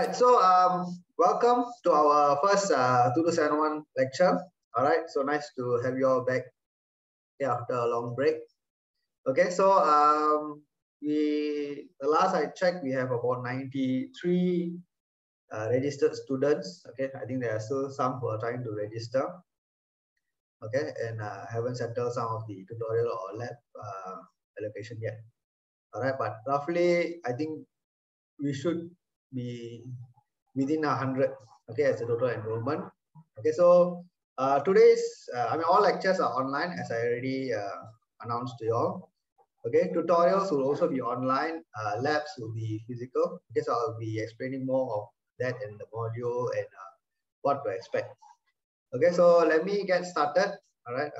Alright, so welcome to our first 2271 lecture. Alright, so nice to have you all back after a long break. Okay, so the last I checked, we have about 93 registered students. Okay, I think there are still some who are trying to register. Okay, and I haven't settled some of the tutorial or lab allocation yet. Alright, but roughly, I think we should be within 100, okay, as a total enrollment. Okay, so today's, I mean, all lectures are online, as I already announced to you all. Okay, tutorials will also be online, labs will be physical. Okay, so I'll be explaining more of that in the module and what to expect. Okay, so let me get started. All right,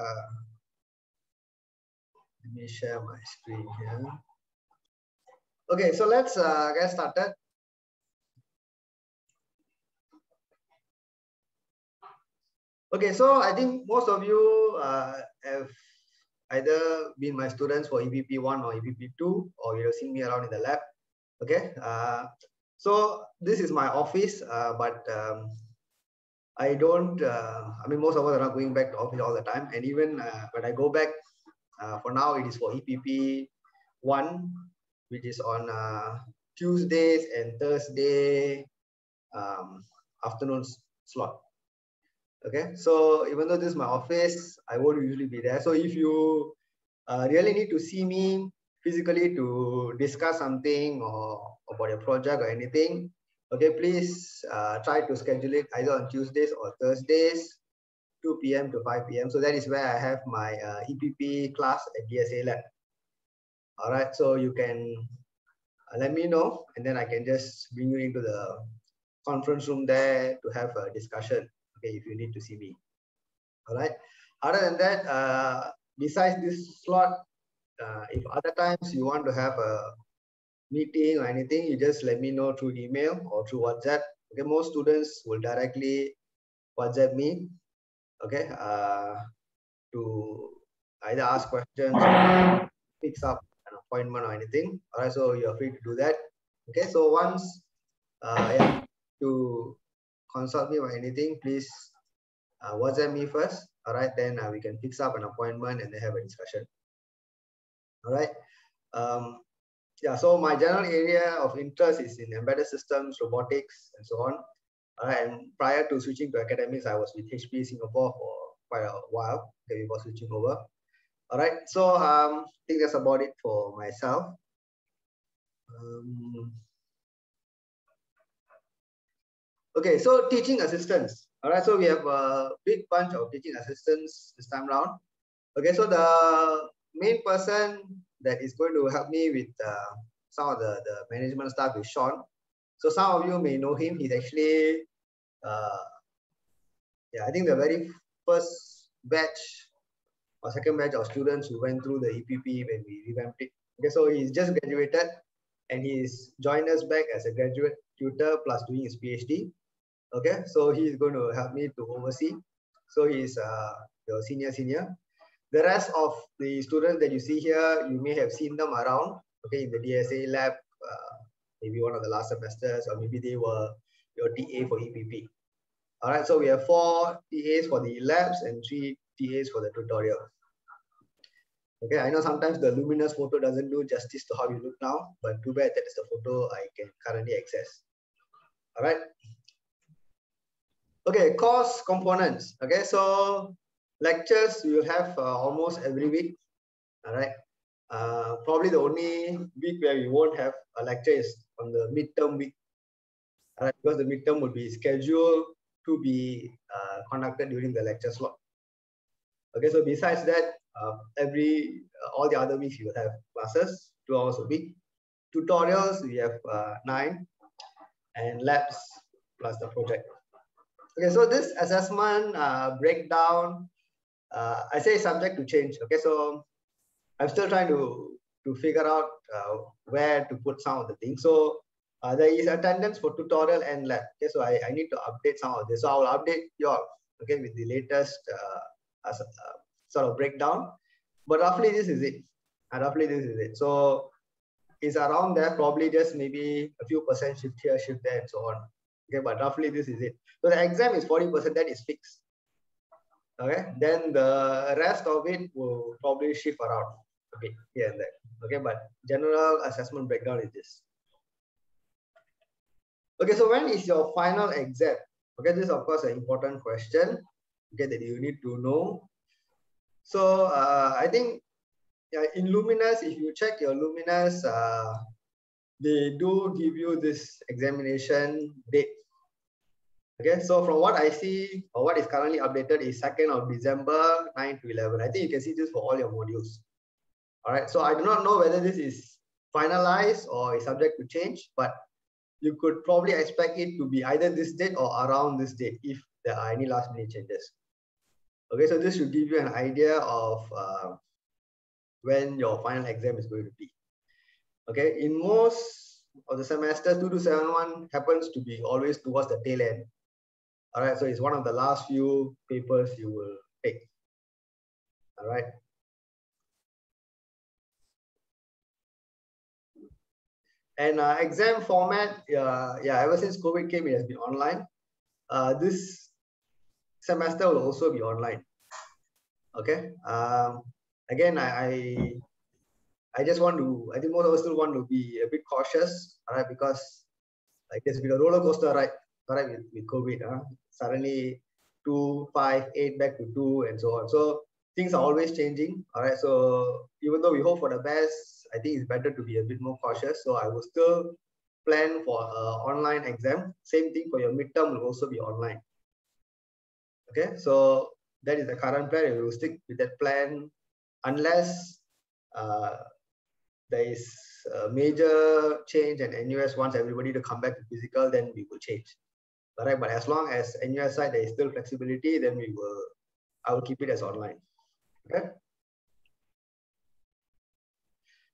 let me share my screen here. Okay, so let's get started. Okay, so I think most of you have either been my students for EPP1 or EPP2, or you have seen me around in the lab. Okay, so this is my office, but I don't, I mean, most of us are not going back to office all the time. And even when I go back, for now, it is for EPP1, which is on Tuesdays and Thursday afternoon slot. Okay, so even though this is my office, I won't usually be there. So if you really need to see me physically to discuss something or about a project or anything, okay, please try to schedule it either on Tuesdays or Thursdays, 2 p.m. to 5 p.m. So that is where I have my EPP class at DSA Lab. All right, so you can let me know, and then I can just bring you into the conference room there to have a discussion, okay, if you need to see me. All right, other than that, besides this slot, if other times you want to have a meeting or anything, you just let me know through email or through WhatsApp. Okay, most students will directly WhatsApp me, okay, to either ask questions or fix up an appointment or anything. All right, so you're free to do that. Okay, so once yeah, to consult me or anything, please WhatsApp me first. All right, then we can fix up an appointment and then have a discussion. All right, yeah, so my general area of interest is in embedded systems, robotics, and so on. All right, and prior to switching to academics, I was with HP Singapore for quite a while before switching over. All right, so I think that's about it for myself. Okay, so teaching assistants. All right, so we have a big bunch of teaching assistants this time around. Okay, so the main person that is going to help me with some of the management stuff is Sean. So some of you may know him. He's actually, yeah, I think the very first batch or second batch of students who went through the EPP when we revamped it. Okay, so he's just graduated and he's joined us back as a graduate tutor plus doing his PhD. Okay, so he's going to help me to oversee. So he's your senior. The rest of the students that you see here, you may have seen them around, okay, in the DSA lab, maybe one of the last semesters, or maybe they were your TA for EPP. All right, so we have 4 TAs for the labs and 3 TAs for the tutorial. Okay, I know sometimes the luminous photo doesn't do justice to how you look now, but too bad that is the photo I can currently access. All right. Okay, course components. Okay, so lectures you will have almost every week. All right. Probably the only week where we won't have a lecture is on the midterm week. All right, because the midterm will be scheduled to be conducted during the lecture slot. Okay, so besides that, all the other weeks you will have classes, 2 hours a week. Tutorials, we have 9, and labs plus the project. Okay, so this assessment breakdown, I say subject to change. Okay, so I'm still trying to figure out where to put some of the things. So there is attendance for tutorial and lab. Okay, so I need to update some of this. So I will update you all, okay, with the latest sort of breakdown, but roughly this is it. So is around there, probably just maybe a few percent shift here, shift there, and so on. Okay, but roughly this is it. So the exam is 40%, that is fixed. Okay, then the rest of it will probably shift around a bit here and there. Okay, but general assessment breakdown is this. Okay, so when is your final exam? Okay, this is of course an important question. Okay, that you need to know. So I think in Luminas, if you check your Luminas, they do give you this examination date. Okay, so from what I see, or what is currently updated is 2nd of December, 9 to 11. I think you can see this for all your modules. All right, so I do not know whether this is finalized or is subject to change, but you could probably expect it to be either this date or around this date if there are any last minute changes. Okay, so this should give you an idea of when your final exam is going to be. Okay, in most of the semesters, 2271 happens to be always towards the tail end. All right, so it's one of the last few papers you will take. All right. And exam format, ever since COVID came, it has been online. This semester will also be online. Okay. Again, I just want to, I think most of us still want to be a bit cautious, all right, because like there's been a roller coaster ride, all right, with COVID. Suddenly 2, 5, 8, back to 2, and so on. So things are always changing. All right. So even though we hope for the best, I think it's better to be a bit more cautious. So I will still plan for an online exam. Same thing for your midterm will also be online. Okay, so that is the current plan. We will stick with that plan unless there is a major change and NUS wants everybody to come back to physical, then we will change. All right, but as long as NUS side there is still flexibility, then we will, I will keep it as online. Okay.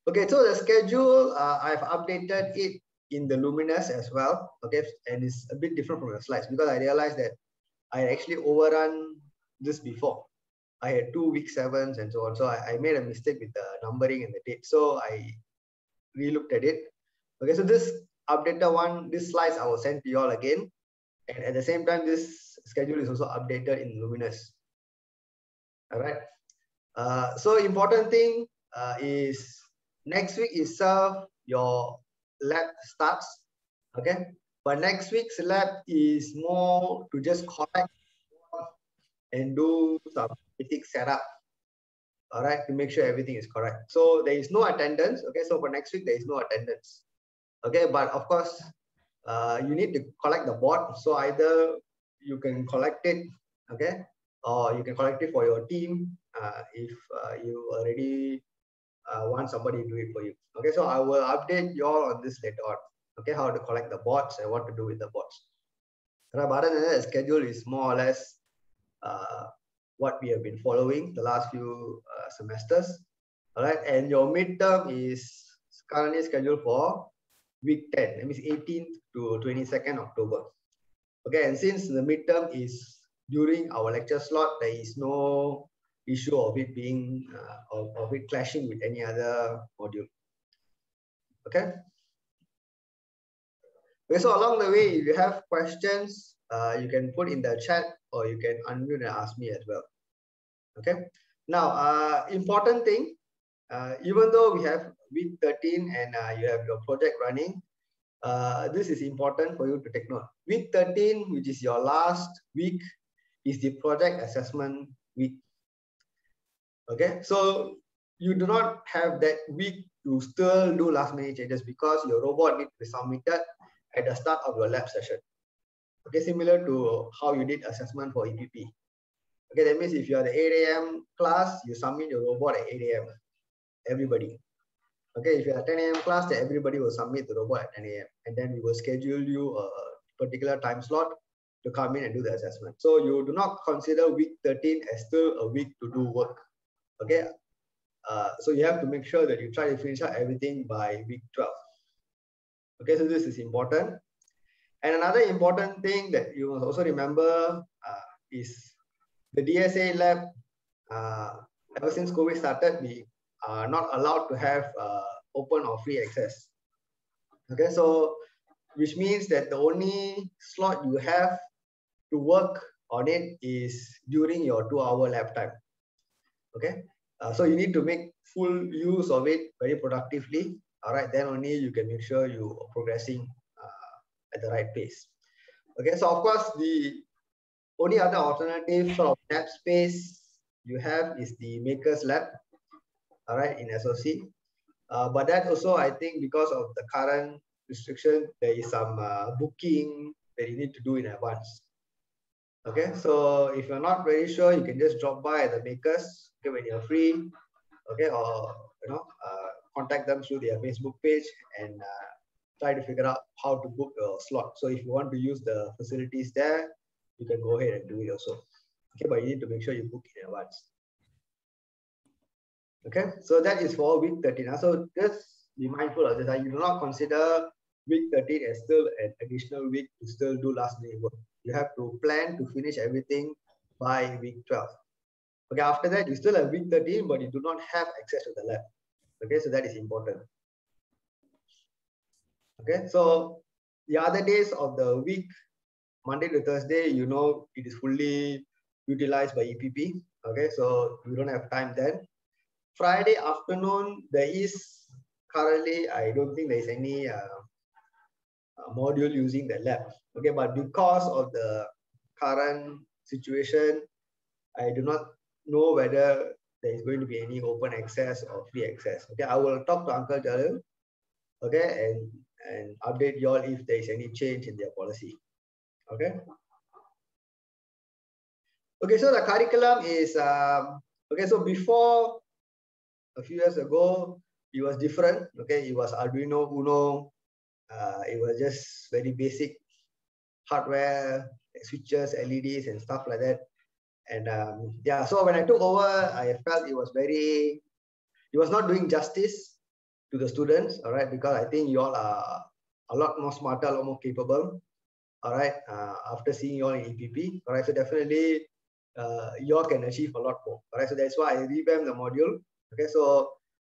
Okay, so the schedule, I've updated it in the Luminas as well, okay, and it's a bit different from your slides because I realized that I actually overrun this before. I had 2 week 7s and so on, so I made a mistake with the numbering and the date, so I re-looked at it. Okay, so this updated one, this slides I will send to you all again, and at the same time, this schedule is also updated in Luminas. All right, so important thing is next week itself, your lab starts, okay? But next week's lab is more to just collect and do some basic setup, all right, to make sure everything is correct. So there is no attendance, okay? So for next week, there is no attendance, okay? But of course, you need to collect the board. So either you can collect it, okay? Or you can collect it for your team if you already want somebody to do it for you. Okay, so I will update you all on this later on. Okay, how to collect the bots and what to do with the bots. But other than that, the schedule is more or less what we have been following the last few semesters. All right, and your midterm is currently scheduled for week 10, that means 18th to 22nd October. Okay, and since the midterm is during our lecture slot, there is no issue of it being of it clashing with any other module. Okay. Okay, so along the way, if you have questions, you can put in the chat or you can unmute and ask me as well. Okay. Now, important thing, even though we have week 13 and you have your project running, this is important for you to take note. Week 13, which is your last week, is the project assessment week. Okay, so you do not have that week to still do last minute changes because your robot needs to be submitted at the start of your lab session. Okay, similar to how you did assessment for EPP. Okay, that means if you are the 8 AM class, you submit your robot at 8 AM, everybody. Okay, if you are 10 AM class, then everybody will submit the robot at 10 AM, and then we will schedule you a particular time slot to come in and do the assessment. So you do not consider week 13 as still a week to do work. Okay, so you have to make sure that you try to finish out everything by week 12. Okay, so this is important. And another important thing that you must also remember is the DSA lab. Ever since COVID started, we are not allowed to have open or free access. Okay, so which means that the only slot you have to work on it is during your 2-hour lab time. Okay, so you need to make full use of it very productively. All right, then only you can make sure you are progressing at the right pace. Okay, so of course the only other alternative sort of lab space you have is the Maker's Lab, all right, in SOC. But that also, I think, because of the current restriction, there is some booking that you need to do in advance. Okay, so if you're not very sure, you can just drop by at the Makers, okay, when you're free, okay, or you know, contact them through their Facebook page and try to figure out how to book a slot. So if you want to use the facilities there, you can go ahead and do it also. Okay, but you need to make sure you book in advance. Okay, so that is for week 13. So just be mindful of this. You do not consider week 13 as still an additional week to still do last minute work. You have to plan to finish everything by week 12. Okay, after that, you still have week 13, but you do not have access to the lab. Okay, so that is important. Okay, so the other days of the week, Monday to Thursday, you know, it is fully utilized by EPP. Okay, so you don't have time then. Friday afternoon, there is currently, I don't think there is any module using the lab. Okay, but because of the current situation, I do not know whether there is going to be any open access or free access. Okay, I will talk to Uncle Jalil, okay, and update you all if there is any change in their policy. Okay. Okay, so the curriculum is, okay, so before, a few years ago, it was different. Okay, it was Arduino Uno. It was just very basic hardware, switches, LEDs, and stuff like that. And yeah, so when I took over, I felt it was not doing justice to the students. All right, because I think you all are a lot more smarter, a lot more capable. All right, after seeing you all in EPP. All right, so definitely you all can achieve a lot more. All right, so that's why I revamped the module. Okay, so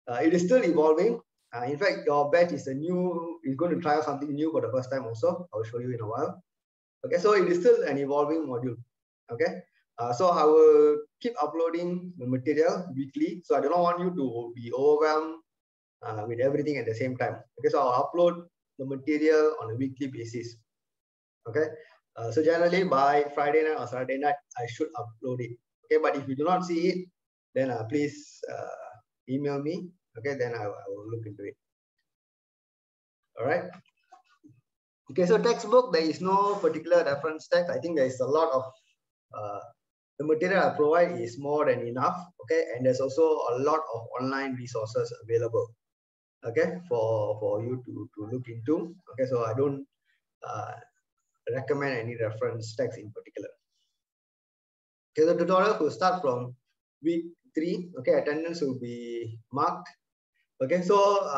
it is still evolving. In fact, your batch is going to try out something new for the first time also. I'll show you in a while. Okay, so it is still an evolving module. Okay, so I will keep uploading the material weekly. So I do not want you to be overwhelmed with everything at the same time. Okay, so I'll upload the material on a weekly basis. Okay, so generally by Friday night or Saturday night, I should upload it. Okay, but if you do not see it, then please email me. Okay, then I will look into it. All right. Okay, so textbook, there is no particular reference text. I think there is a lot of, the material I provide is more than enough. Okay, and there's also a lot of online resources available. Okay, for you to look into. Okay, so I don't recommend any reference text in particular. Okay, the tutorial will start from week 3, okay, attendance will be marked. Okay, so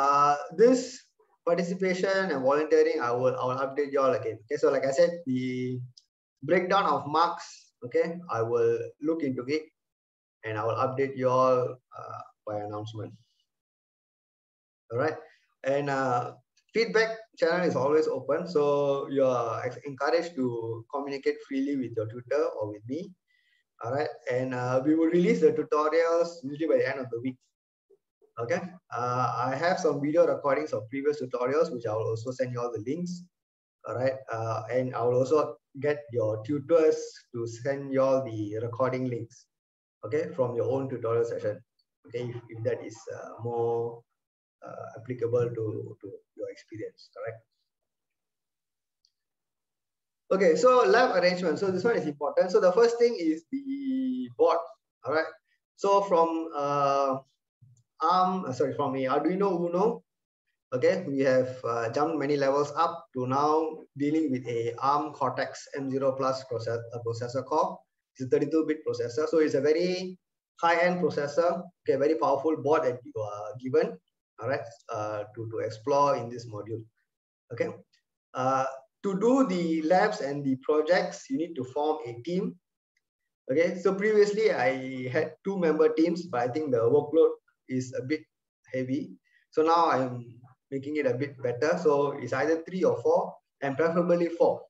this participation and volunteering, I will update you all again. Okay, so like I said, the breakdown of marks, okay, I will look into it and I will update you all by announcement. All right, and feedback channel is always open, so you are encouraged to communicate freely with your tutor or with me. All right, and we will release the tutorials usually by the end of the week. Okay, I have some video recordings of previous tutorials, which I will also send you all the links. All right, and I will also get your tutors to send you all the recording links. Okay, from your own tutorial session. Okay, if that is more applicable to your experience. Correct. Okay, so lab arrangement. So this one is important. So the first thing is the board. All right. So from from Arduino Uno. Okay, we have jumped many levels up to now dealing with a ARM Cortex M0 Plus processor core. It's a 32-bit processor. So it's a very high-end processor. Okay, very powerful board that you are given. All right, to explore in this module. Okay. To do the labs and the projects, you need to form a team. Okay, so previously I had 2-member teams, but I think the workload is a bit heavy. So now I am making it a bit better. So it's either 3 or 4, and preferably 4.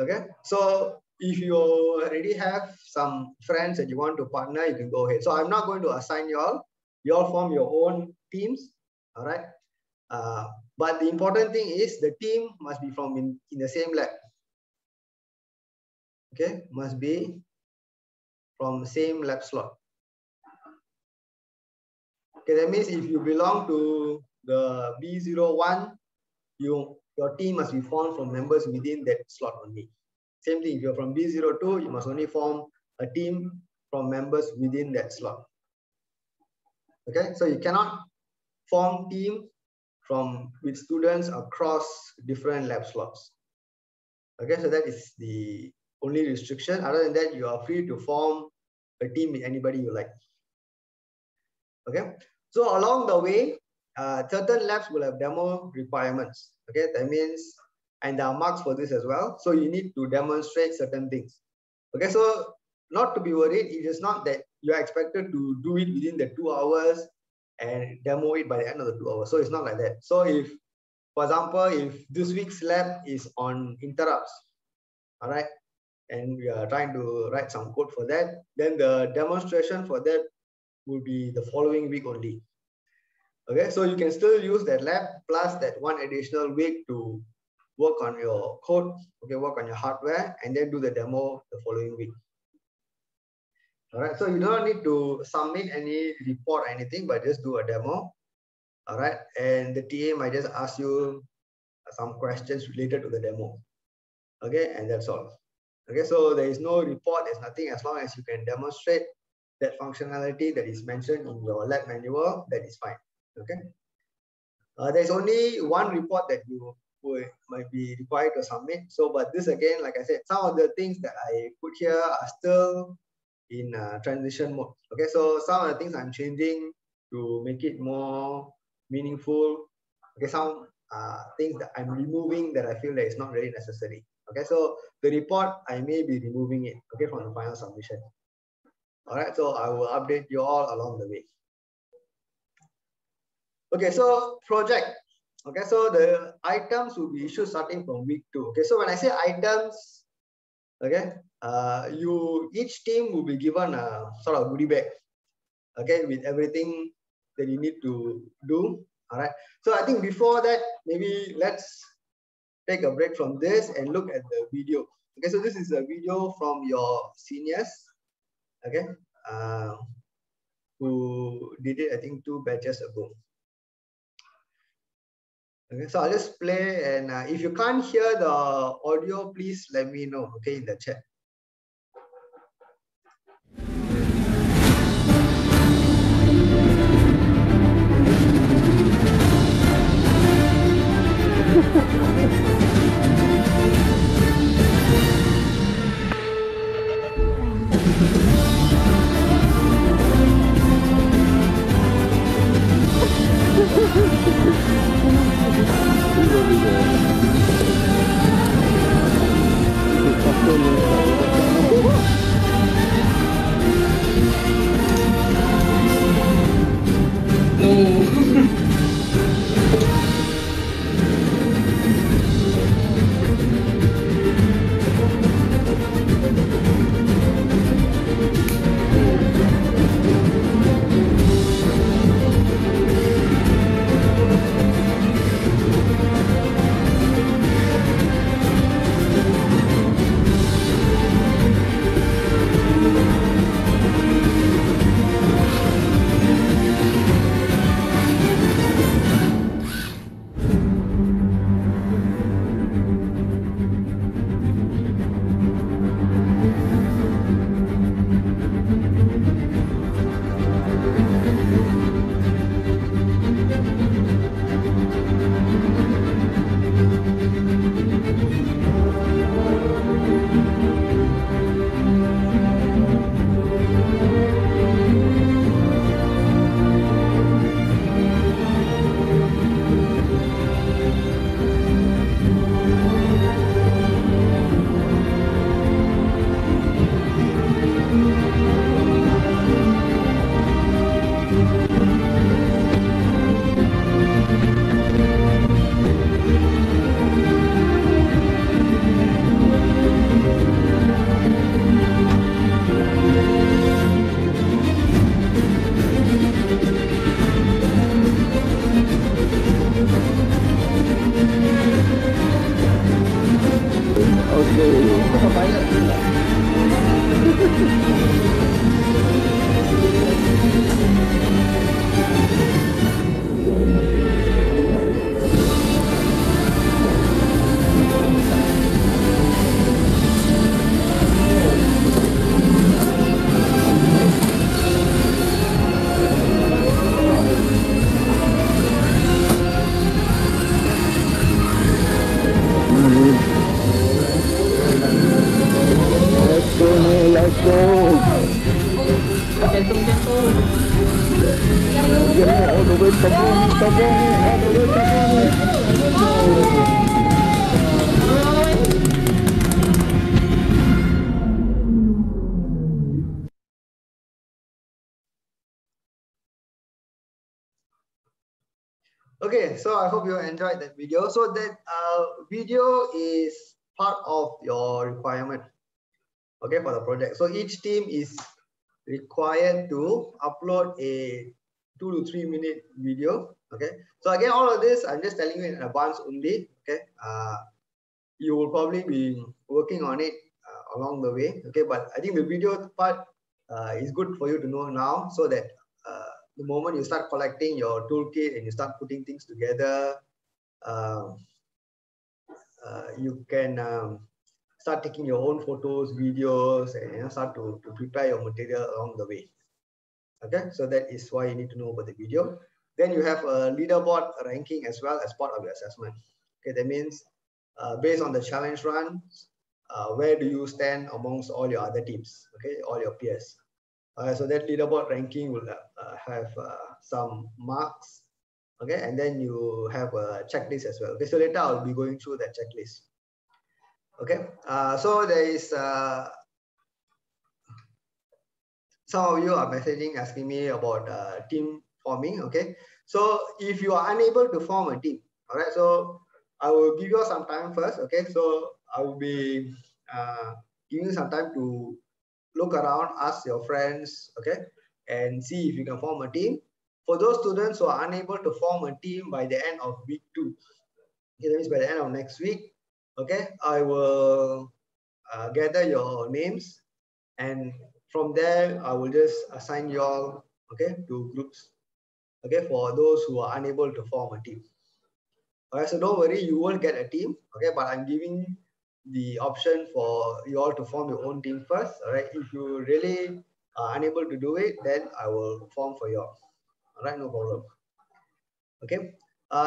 Okay, so if you already have some friends that you want to partner, you can go ahead. So I'm not going to assign you all. You all form your own teams, all right? But the important thing is the team must be from in the same lab. Okay, must be from the same lab slot. Okay, that means if you belong to the B01, your team must be formed from members within that slot only. Same thing, if you're from B02, you must only form a team from members within that slot. Okay, so you cannot form team with students across different lab slots. Okay, so that is the only restriction. Other than that, you are free to form a team with anybody you like. Okay, so along the way, certain labs will have demo requirements. Okay, that means, and there are marks for this as well. So you need to demonstrate certain things. Okay, so not to be worried, it is not that you are expected to do it within the 2 hours and demo it by the end of the 2 hours. So it's not like that. So if, for example, if this week's lab is on interrupts, all right, and we are trying to write some code for that, then the demonstration for that will be the following week only. Okay, so you can still use that lab plus that one additional week to work on your code, okay, work on your hardware, and then do the demo the following week. All right, so you don't need to submit any report or anything, but just do a demo. All right, and the TA might just ask you some questions related to the demo. Okay, and that's all. Okay, so there is no report, there's nothing, as long as you can demonstrate that functionality that is mentioned in your lab manual, that is fine. Okay, there's only one report that you might be required to submit. So, but this again, like I said, some of the things that I put here are still in transition mode. Okay, so some of the things I'm changing to make it more meaningful. Okay, some things that I'm removing that I feel that is not really necessary. Okay, so the report, I may be removing it, okay, from the final submission. All right, so I will update you all along the way. Okay, so project. Okay, so the items will be issued starting from week 2. Okay, so when I say items, okay, each team will be given a sort of goodie bag, okay, with everything that you need to do. All right, so I think before that, maybe let's take a break from this and look at the video. Okay, so this is a video from your seniors, okay, who did it, I think, 2 batches ago. Okay, so I'll just play, and if you can't hear the audio, please let me know, okay, in the chat. all the way from Bonnie, all the way from Bonnie. Okay, so I hope you enjoyed that video. So that video is part of your requirement, okay, for the project. So each team is required to upload a 2 to 3 minute video, okay. So again, all of this, I'm just telling you in advance only, okay. You will probably be working on it along the way, okay. But I think the video part is good for you to know now, so that the moment you start collecting your toolkit and you start putting things together, you can start taking your own photos, videos, and you know, start to prepare your material along the way. Okay, so that is why you need to know about the video. Then you have a leaderboard ranking as well as part of your assessment. Okay, that means based on the challenge runs, where do you stand amongst all your other teams? Okay, all your peers. So that leaderboard ranking will have some marks, okay, and then you have a checklist as well. Okay, so later I'll be going through that checklist. Okay, so there is some of you are messaging asking me about team forming. Okay, so if you are unable to form a team, all right, so I will give you some time first. Okay, so I will be giving you some time to look around, ask your friends, okay, and see if you can form a team. For those students who are unable to form a team by the end of week 2, okay, that means by the end of next week, okay, I will gather your names, and from there, I will just assign you all, okay, to groups, okay, for those who are unable to form a team. All right, so don't worry, you won't get a team, okay, but I'm giving the option for you all to form your own team first, all right? If you really are unable to do it, then I will form for you all. All right, no problem. Okay,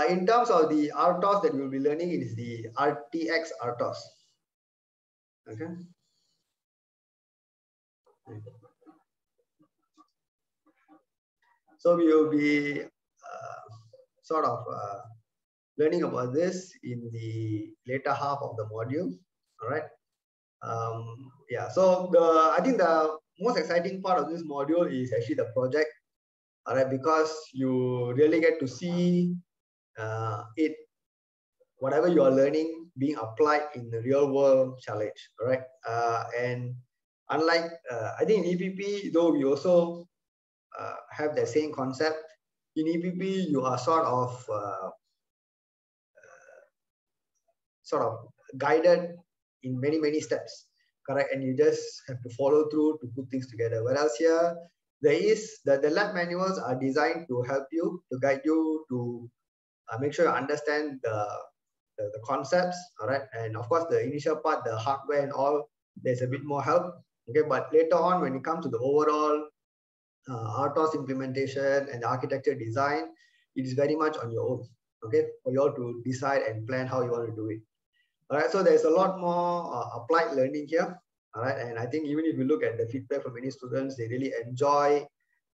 in terms of the RTOS that we'll be learning, it is the RTX RTOS. Okay. So we will be sort of learning about this in the later half of the module. All right. Yeah. So I think the most exciting part of this module is actually the project. All right, because you really get to see it, whatever you are learning, being applied in the real world challenge. All right. And unlike I think in EPP, though we also have the same concept. In EPP, you are sort of guided in many steps, correct? And you just have to follow through to put things together. Whereas here, there is the lab manuals are designed to help you, to guide you, to make sure you understand the concepts, all right? And of course, the initial part, the hardware and all, there's a bit more help, okay? But later on, when it comes to the overall RTOS implementation and the architecture design, it is very much on your own, okay? For you all to decide and plan how you want to do it. All right, so there's a lot more applied learning here. All right, and I think even if you look at the feedback from many students, they really enjoy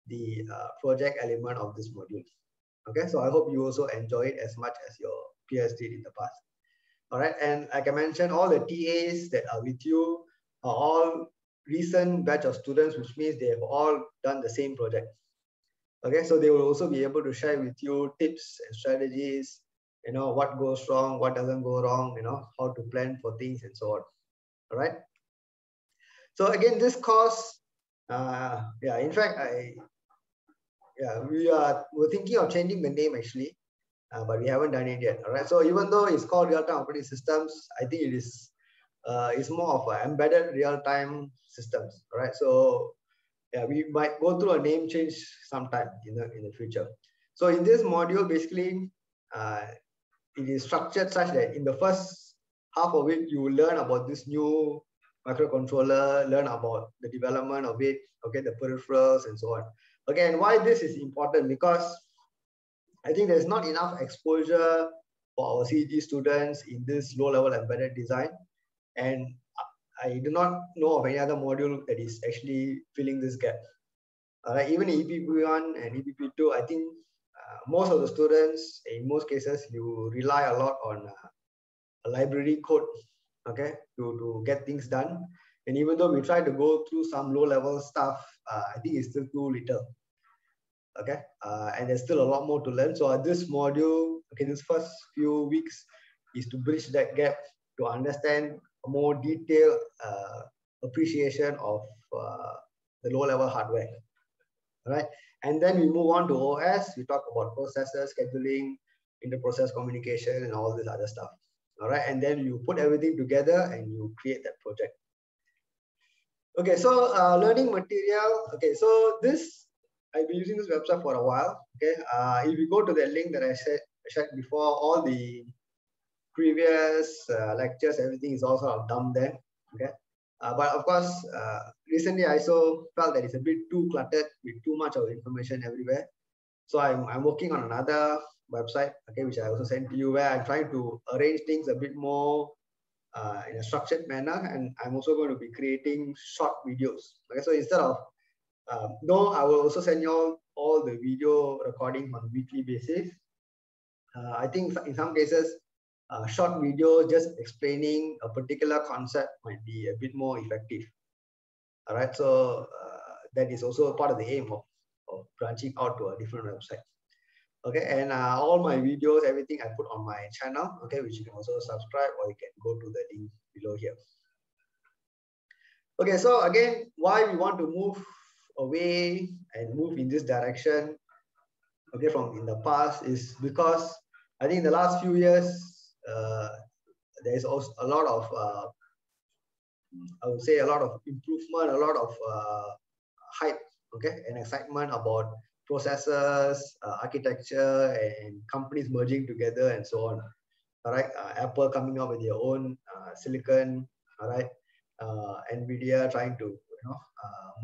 the project element of this module. Okay, so I hope you also enjoy it as much as your peers did in the past. All right, and like I mentioned, all the TAs that are with you are all recent batch of students, which means they have all done the same project. Okay, so they will also be able to share with you tips and strategies, you know, what goes wrong, what doesn't go wrong, you know, how to plan for things and so on. All right. So again, this course, yeah, in fact, we're thinking of changing the name actually, but we haven't done it yet. All right. So even though it's called real-time operating systems, I think it is, it's more of an embedded real-time systems. All right. So yeah, we might go through a name change sometime in the future. So in this module, basically, it is structured such that in the first half of it, you will learn about this new microcontroller, learn about the development of it, okay, the peripherals and so on. Okay, and why this is important? Because I think there's not enough exposure for our CG students in this low-level embedded design. And I do not know of any other module that is actually filling this gap. All right, even in EPP1 and EPP2, I think most of the students, in most cases, you rely a lot on a library code, okay, to get things done. And even though we try to go through some low-level stuff, I think it's still too little, okay? And there's still a lot more to learn. So this module, okay, this first few weeks is to bridge that gap to understand a more detailed appreciation of the low-level hardware, all right? And then we move on to OS. We talk about processors, scheduling, inter-process communication, and all this other stuff, all right? And then you put everything together and you create that project. Okay, so learning material. Okay, so this, I've been using this website for a while. Okay, if you go to the link that I shared before, all the previous lectures, everything is also dumped there. Okay, but of course, recently I also felt that it's a bit too cluttered with too much of information everywhere. So I'm working on another website, okay, which I also sent to you, where I'm trying to arrange things a bit more in a structured manner, and I'm also going to be creating short videos. Okay, so instead of no, I will also send you all the video recording on a weekly basis. I think in some cases, short videos just explaining a particular concept might be a bit more effective. All right, so that is also a part of the aim of branching out to a different website. Okay, and all my videos, everything I put on my channel, okay, which you can also subscribe, or you can go to the link below here. Okay, so again, why we want to move away and move in this direction, okay, from in the past, is because I think in the last few years, there is also a lot of, I would say a lot of improvement, a lot of hype, okay, and excitement about processors, architecture, and companies merging together and so on, all right? Apple coming up with their own silicon, all right? NVIDIA trying to, you know,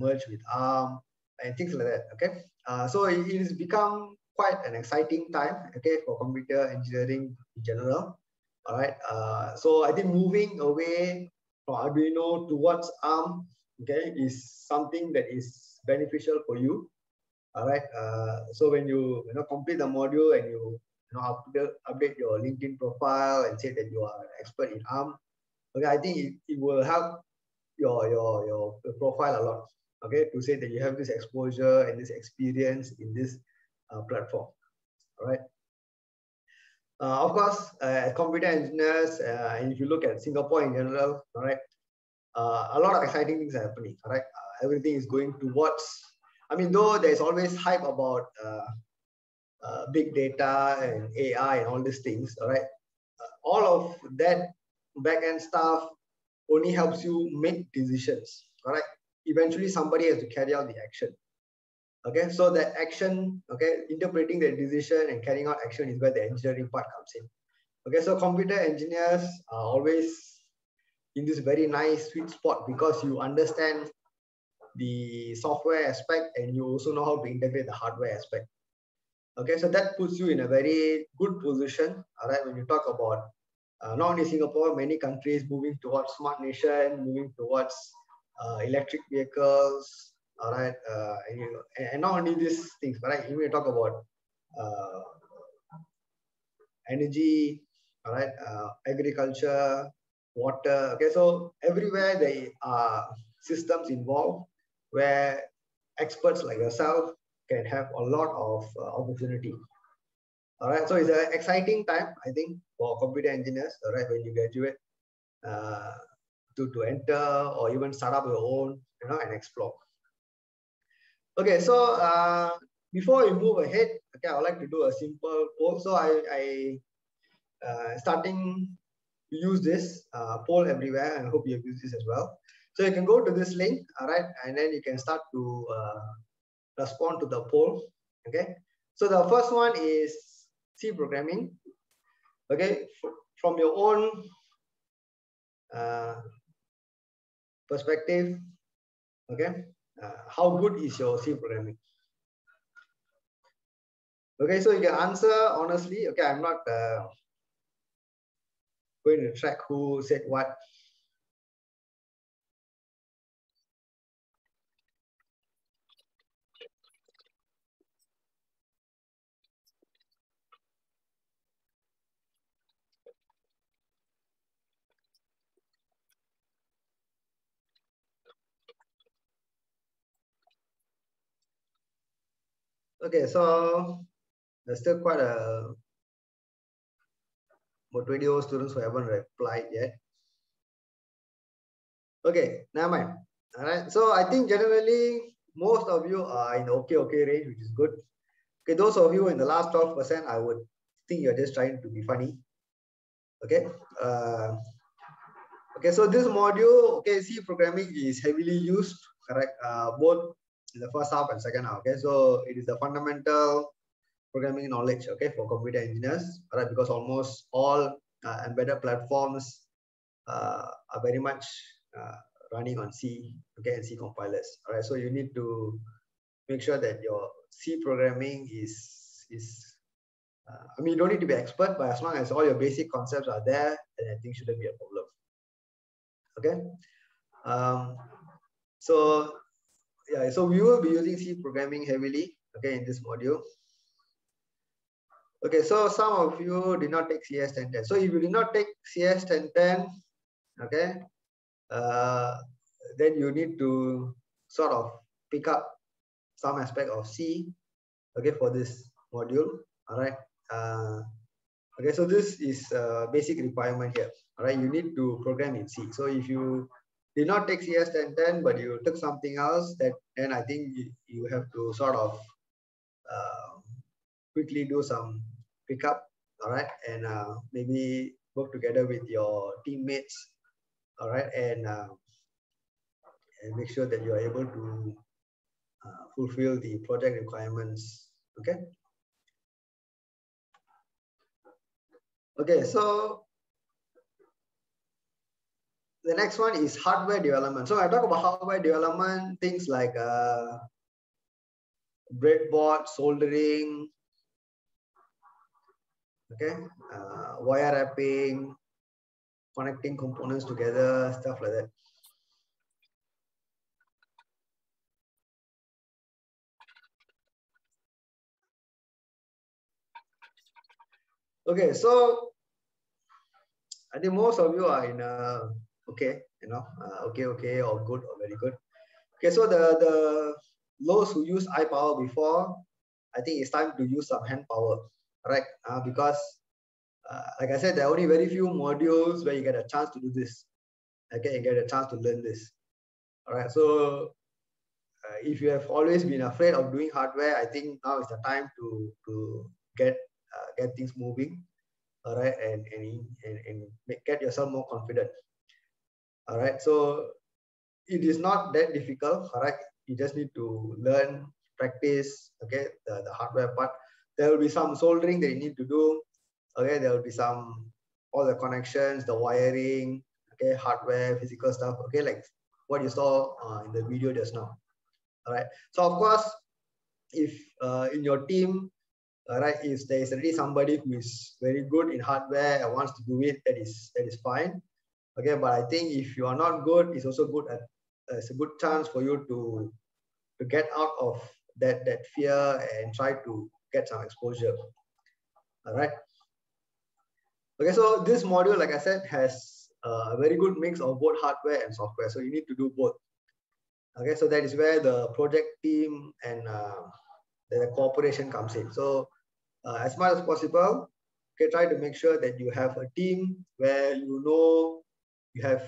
merge with ARM and things like that, okay? So it has become quite an exciting time, okay, for computer engineering in general, all right? So I think moving away from Arduino towards ARM, okay, is something that is beneficial for you. All right. So when you know, complete the module and you know, update your LinkedIn profile and say that you are an expert in ARM, okay, I think it will help your profile a lot. Okay, to say that you have this exposure and this experience in this platform. All right. Of course, as computer engineers, and if you look at Singapore in general, all right, a lot of exciting things are happening. All right, everything is going towards. I mean, though there's always hype about big data and AI and all these things, all right? All of that back-end stuff only helps you make decisions, all right? Eventually, somebody has to carry out the action, okay? So that action, okay, interpreting the decision and carrying out action is where the engineering part comes in, okay? So computer engineers are always in this very nice sweet spot because you understand the software aspect, and you also know how to integrate the hardware aspect. Okay, so that puts you in a very good position, all right, when you talk about not only Singapore, many countries moving towards smart nation, moving towards electric vehicles, all right, and not only these things, all right, even you talk about energy, all right, agriculture, water, okay, so everywhere they are systems involved where experts like yourself can have a lot of opportunity. All right, so it's an exciting time, I think, for computer engineers, all right, when you graduate to enter or even start up your own, you know, and explore. Okay, so before we move ahead, okay, I would like to do a simple poll. So I starting to use this poll everywhere, and I hope you have used this as well. So you can go to this link, all right, and then you can start to respond to the poll, okay? So the first one is C programming, okay? From your own perspective, okay? How good is your C programming? Okay, so you can answer honestly, okay? I'm not going to track who said what. Okay, so there's still quite about 20 old students who haven't replied yet. Okay, never mind. All right, so I think generally most of you are in the okay range, which is good. Okay, those of you in the last 12%, I would think you're just trying to be funny. Okay. Okay, so this module, okay, C programming is heavily used, correct? Both in the first half and second half. Okay, so it is the fundamental programming knowledge, okay, for computer engineers, right? Because almost all embedded platforms are very much running on C, okay, and C compilers. All right, so you need to make sure that your C programming is I mean, you don't need to be expert, but as long as all your basic concepts are there, then I think shouldn't be a problem. Okay, so yeah, so we will be using C programming heavily, okay, in this module. Okay, so some of you did not take CS1010. So if you did not take CS1010, okay, then you need to sort of pick up some aspect of C, okay, for this module. All right. Okay, so this is a basic requirement here. All right, you need to program in C. So if you did not take CS1010, but you took something else, that then I think you have to sort of quickly do some pickup, all right, and maybe work together with your teammates, all right, and make sure that you are able to fulfill the project requirements, okay? Okay, so the next one is hardware development. So I talk about hardware development, things like breadboard, soldering, okay, wire wrapping, connecting components together, stuff like that. Okay, so I think most of you are in okay, you know, okay, or good, or very good. Okay, so the those who used eye power before, I think it's time to use some hand power, right? Because like I said, there are only very few modules where you get a chance to do this. Okay, you get a chance to learn this. All right, so if you have always been afraid of doing hardware, I think now is the time to get things moving, all right, and get yourself more confident. All right, so it is not that difficult, all right? You just need to learn, practice, okay, the hardware part. There will be some soldering that you need to do, okay? There will be some, all the connections, the wiring, okay, hardware, physical stuff, okay, like what you saw in the video just now, all right? So of course, if in your team, all right, if there is already somebody who is very good in hardware and wants to do it, that is fine. Okay, but I think if you are not good, it's also good. It's a good chance for you to get out of that fear and try to get some exposure. All right. Okay, so this module, like I said, has a very good mix of both hardware and software. So you need to do both. Okay, so that is where the project team and the cooperation comes in. So as much as possible, okay, try to make sure that you have a team where you know you have,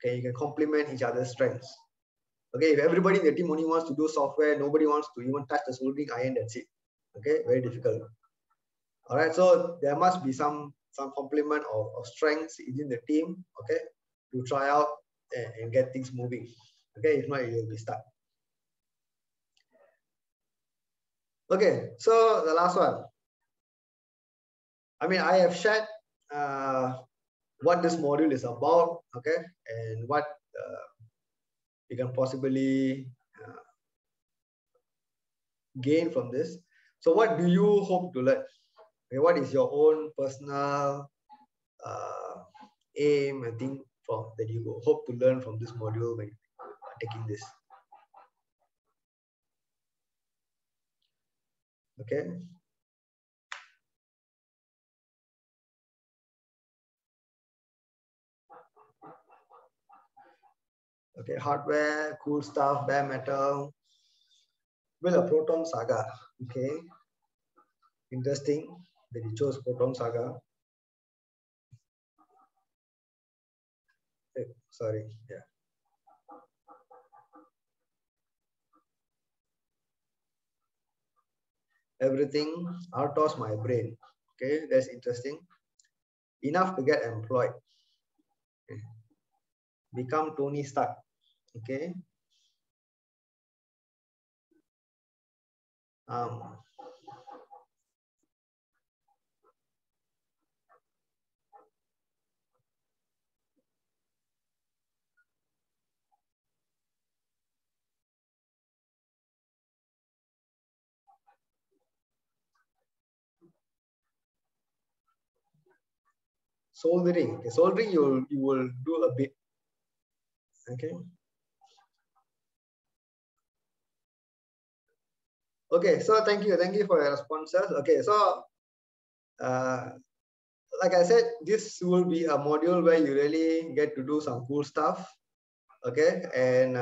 okay, you can complement each other's strengths. Okay, if everybody in the team only wants to do software, nobody wants to even touch the soldering iron, that's it. Okay, very difficult. All right, so there must be some complement of strengths within the team, okay, to try out and get things moving. Okay, if not, you'll be stuck. Okay, so the last one. I mean, I have shared what this module is about, okay, and what you can possibly gain from this. So what do you hope to learn? Okay, what is your own personal aim and thing that you hope to learn from this module when taking this? Okay. Okay, hardware, cool stuff, bare metal. Well, a Proton Saga. Okay, interesting that he chose Proton Saga. Hey, sorry, yeah. Everything RTOS my brain. Okay, that's interesting. Enough to get employed. Okay. Become Tony Stark. Okay. Soldering. Okay, soldering you will do a bit. Okay. Okay, so thank you for your responses. Okay, so like I said, this will be a module where you really get to do some cool stuff. Okay, and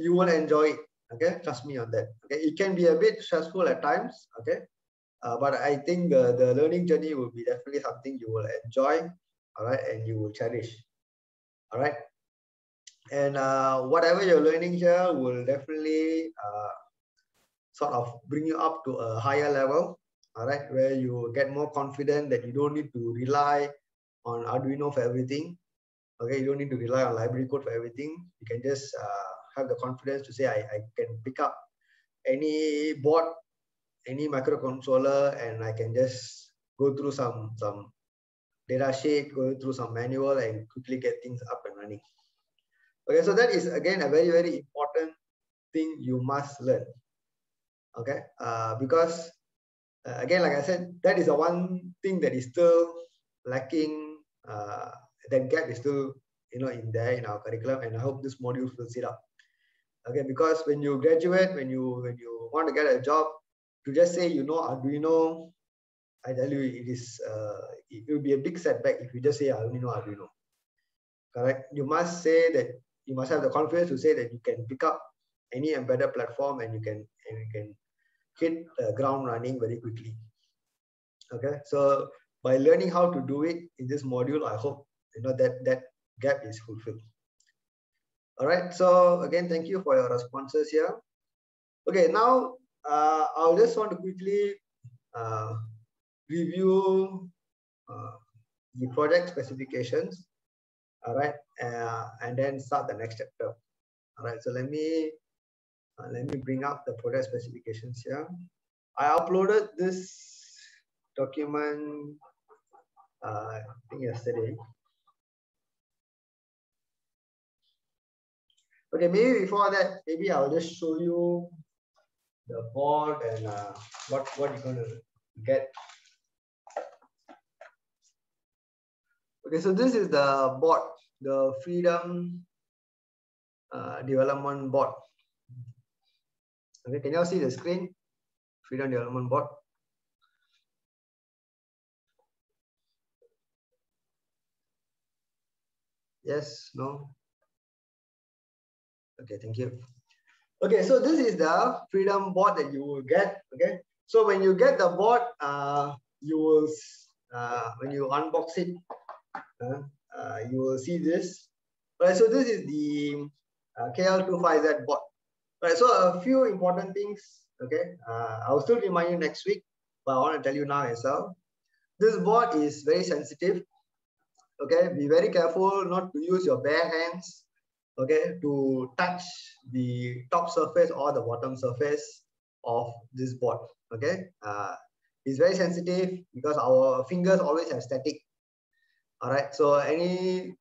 you will enjoy it. Okay, trust me on that. Okay, it can be a bit stressful at times. Okay. But I think the learning journey will be definitely something you will enjoy, all right, and you will cherish, all right. And whatever you're learning here will definitely sort of bring you up to a higher level, all right, where you get more confident that you don't need to rely on Arduino for everything. Okay, you don't need to rely on library code for everything. You can just have the confidence to say, I can pick up any board, any microcontroller, and I can just go through some data sheet, go through some manual, and quickly get things up and running. Okay, so that is again a very, very important thing you must learn. Okay, because again, like I said, that is the one thing that is still lacking. That gap is still, you know, in there in our curriculum, and I hope this module fills it up. Okay, because when you graduate, when you want to get a job, to just say, you know, Arduino, I tell you, it is it will be a big setback if you just say Arduino. Correct? You must say that you must have the confidence to say that you can pick up any embedded platform and you can hit the ground running very quickly. Okay, so by learning how to do it in this module, I hope you know that gap is fulfilled. All right. So again, thank you for your responses here. Okay, now. I just want to quickly review the project specifications, all right, and then start the next chapter. All right, so let me bring up the project specifications here. I uploaded this document I think yesterday. Okay, maybe before that, maybe I'll just show you the board and what you're going to get. Okay, so this is the board, the Freedom Development Board. Okay, can you all see the screen? Freedom Development Board. Yes, no? Okay, thank you. Okay, so this is the Freedom board that you will get. Okay, so when you get the board, you will when you unbox it, you will see this. Right, so this is the KL25Z board. Right, so a few important things. Okay, I will still remind you next week, but I want to tell you now as well. This board is very sensitive. Okay, be very careful not to use your bare hands. Okay, to touch the top surface or the bottom surface of this board. Okay, it's very sensitive because our fingers always have static. All right, so any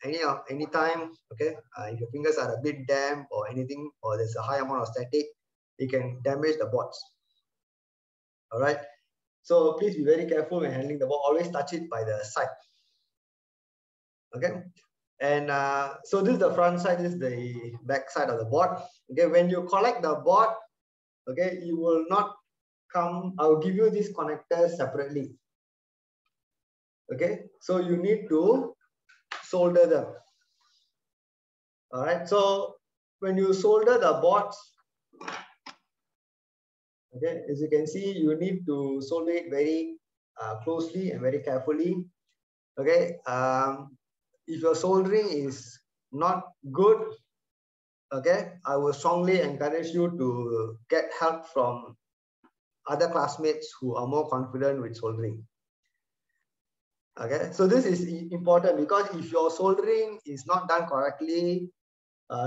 time, okay, if your fingers are a bit damp or anything, or there's a high amount of static, it can damage the boards. All right, so please be very careful when handling the board. Always touch it by the side. Okay. And so this is the front side, this is the back side of the board. Okay, when you collect the board, okay, you will not come, I'll give you these connectors separately. Okay, so you need to solder them. All right, so when you solder the boards, okay, as you can see, you need to solder it very closely and very carefully. Okay, if your soldering is not good, okay, I will strongly encourage you to get help from other classmates who are more confident with soldering. Okay, so this is important because if your soldering is not done correctly,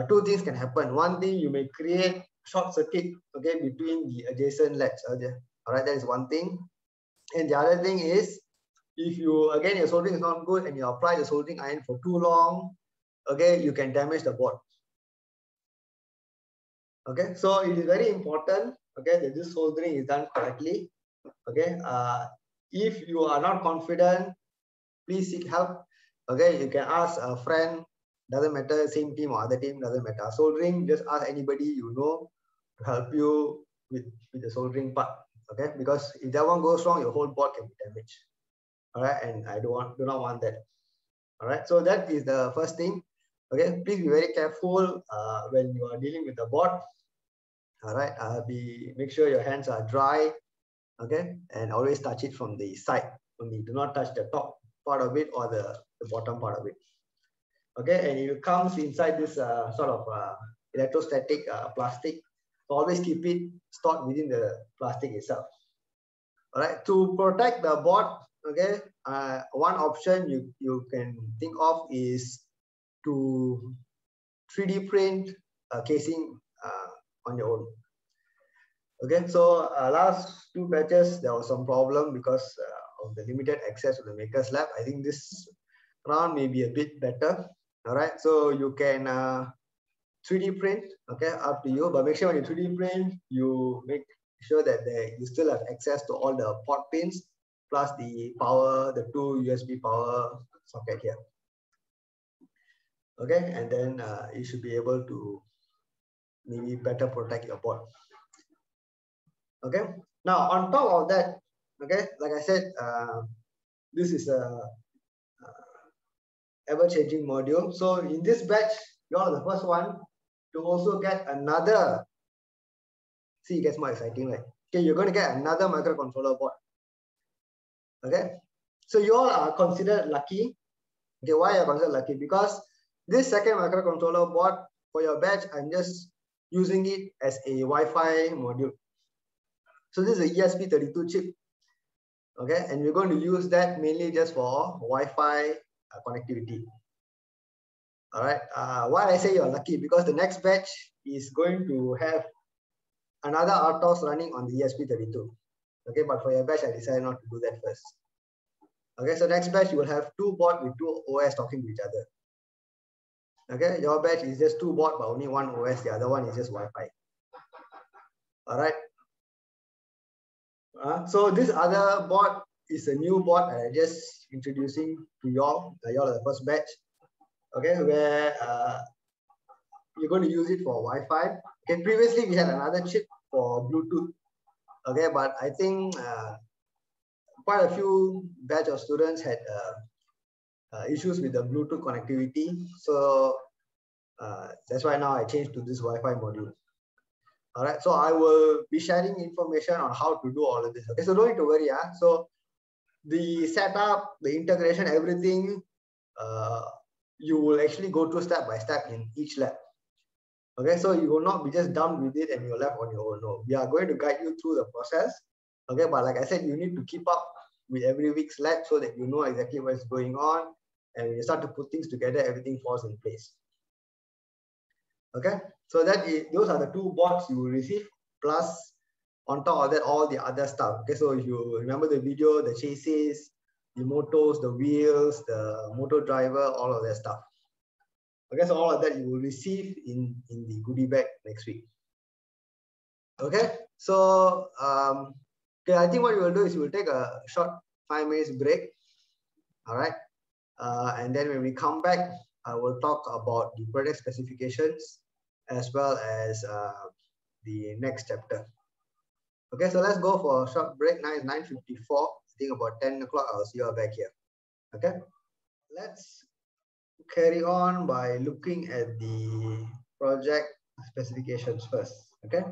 two things can happen. One thing, you may create short circuit, okay, between the adjacent LEDs. Okay, all right, that is one thing. And the other thing is, if you, again, your soldering is not good and you apply the soldering iron for too long, okay, you can damage the board. Okay, so it is very important, okay, that this soldering is done correctly. Okay, if you are not confident, please seek help. Okay, you can ask a friend, doesn't matter, same team or other team, doesn't matter. Soldering, just ask anybody you know to help you with the soldering part. Okay, because if that one goes wrong, your whole board can be damaged. All right, and I do not want that. All right, so that is the first thing. Okay, please be very careful when you are dealing with the board. All right, make sure your hands are dry. Okay, and always touch it from the side only. Do not touch the top part of it or the bottom part of it. Okay, and it comes inside this sort of electrostatic plastic. So always keep it stored within the plastic itself. All right, to protect the board, okay, one option you can think of is to 3D print a casing on your own. Okay, so last two batches, there was some problem because of the limited access to the maker's lab. I think this round may be a bit better. All right, so you can 3D print, okay, up to you, but make sure when you 3D print, you make sure that you still have access to all the port pins plus the power, the two USB power socket here. Okay, and then you should be able to maybe better protect your board. Okay, now on top of that, okay, like I said, this is a ever-changing module. So in this batch, you are the first one to also get another. See, it gets more exciting, right? Okay, you're going to get another microcontroller board. Okay, so you all are considered lucky. Okay, why are you considered lucky? Because this second microcontroller board for your batch, I'm just using it as a Wi-Fi module. So this is a ESP32 chip. Okay, and we're going to use that mainly just for Wi-Fi connectivity. All right, why I say you're lucky, because the next batch is going to have another RTOS running on the ESP32. Okay, but for your batch, I decided not to do that first. Okay, so next batch, you will have two boards with two OS talking to each other. Okay, your batch is just two boards, but only one OS, the other one is just Wi-Fi. All right. So this other board is a new board that I'm just introducing to y'all. Y'all are the first batch. Okay, where you're going to use it for Wi-Fi. Okay, previously we had another chip for Bluetooth. Okay, but I think quite a few batch of students had issues with the Bluetooth connectivity. So that's why now I changed to this Wi-Fi module. All right, so I will be sharing information on how to do all of this. Okay, so don't need to worry. So the setup, the integration, everything, you will actually go through step by step in each lab. Okay, so you will not be just done with it and you're left on your own. No, we are going to guide you through the process. Okay, but like I said, you need to keep up with every week's lab so that you know exactly what's going on. And when you start to put things together, everything falls in place. Okay, so that is, those are the two boards you will receive, plus on top of that, all the other stuff. Okay, so if you remember the video, the chassis, the motors, the wheels, the motor driver, all of that stuff. Okay, so all of that you will receive in the goodie bag next week. Okay, so okay, I think what you will do is you will take a short 5 minutes break. All right, and then when we come back, I will talk about the product specifications as well as the next chapter. Okay, so let's go for a short break. Now it's 9:54. I think about 10 o'clock, I'll see you all back here. Okay, let's carry on by looking at the project specifications first, okay?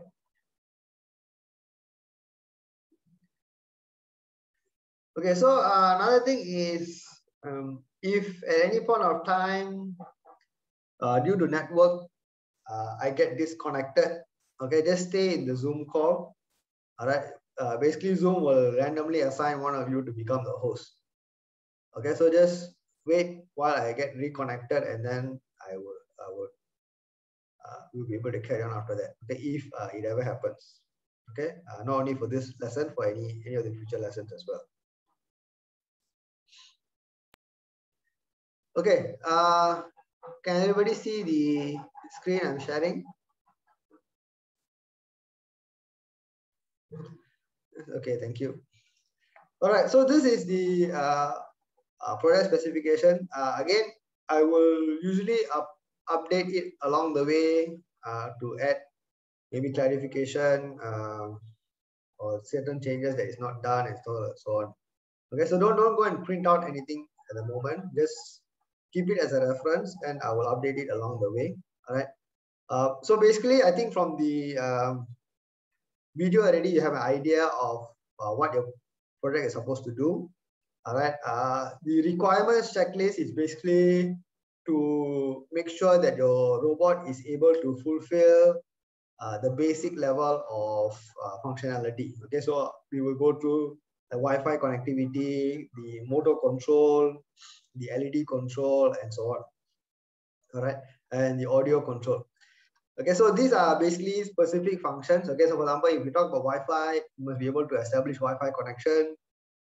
Okay, so another thing is if at any point of time, due to network, I get disconnected, okay, just stay in the Zoom call, all right? Basically, Zoom will randomly assign one of you to become the host. Okay, so just wait while I get reconnected, and then we'll be able to carry on after that. Okay, if it ever happens. Okay, not only for this lesson, for any of the future lessons as well. Okay, can everybody see the screen I'm sharing? Okay, thank you. All right, so this is the product specification. Again, I will usually update it along the way to add maybe clarification or certain changes that is not done and so on. Okay, so don't go and print out anything at the moment. Just keep it as a reference, and I will update it along the way. All right. So basically, I think from the video already, you have an idea of what your project is supposed to do. All right. The requirements checklist is basically to make sure that your robot is able to fulfill the basic level of functionality. Okay. So we will go through the Wi-Fi connectivity, the motor control, the LED control, and so on. All right, and the audio control. Okay, so these are basically specific functions. Okay, so for example, if we talk about Wi-Fi, you must be able to establish Wi-Fi connection,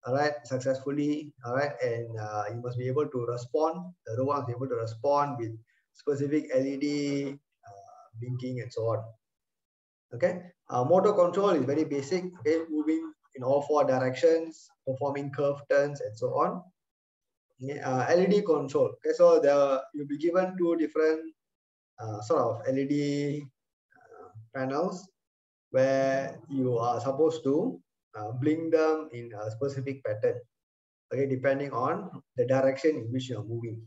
all right, successfully, all right, and you must be able to respond. The robot must be able to respond with specific LED blinking and so on. Okay, motor control is very basic. Okay, moving in all four directions, performing curve turns, and so on. LED control. Okay, so you'll be given two different sort of LED panels where you are supposed to blink them in a specific pattern. Okay, depending on the direction in which you are moving.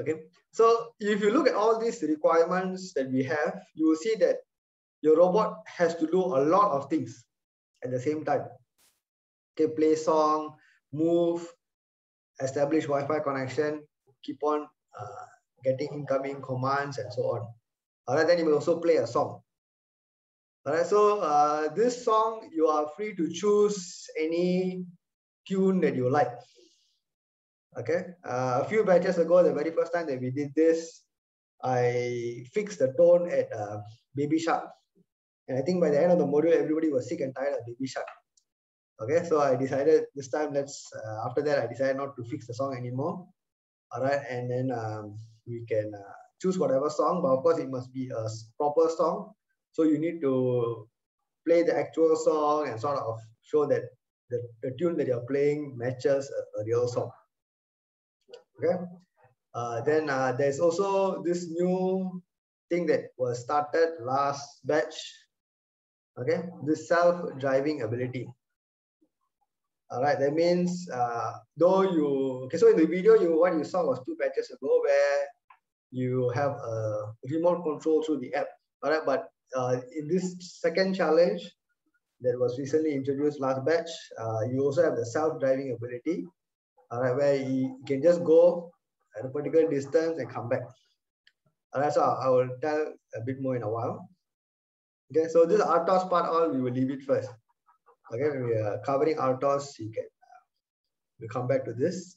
Okay, so if you look at all these requirements that we have, you will see that your robot has to do a lot of things at the same time. Okay, play song, move, establish Wi-Fi connection, keep on getting incoming commands and so on. All right, then you may also play a song. All right, so this song, you are free to choose any tune that you like. Okay, a few batches ago, the very first time that we did this, I fixed the tone at Baby Shark. And I think by the end of the module, everybody was sick and tired of Baby Shark. Okay, so I decided this time, after that, I decided not to fix the song anymore. All right, and then we can choose whatever song, but of course, it must be a proper song. So you need to play the actual song and sort of show that the tune that you're playing matches a real song. Okay, then there's also this new thing that was started last batch. Okay, this self-driving ability. All right, that means so in the video, what you saw was two batches ago where you have a remote control through the app. All right, but in this second challenge that was recently introduced last batch, you also have the self-driving ability, all right, where you can just go at a particular distance and come back. All right, so I will tell a bit more in a while. Okay, so this RTOS part, we will leave it first. Okay, when we are covering RTOS, you can we'll come back to this.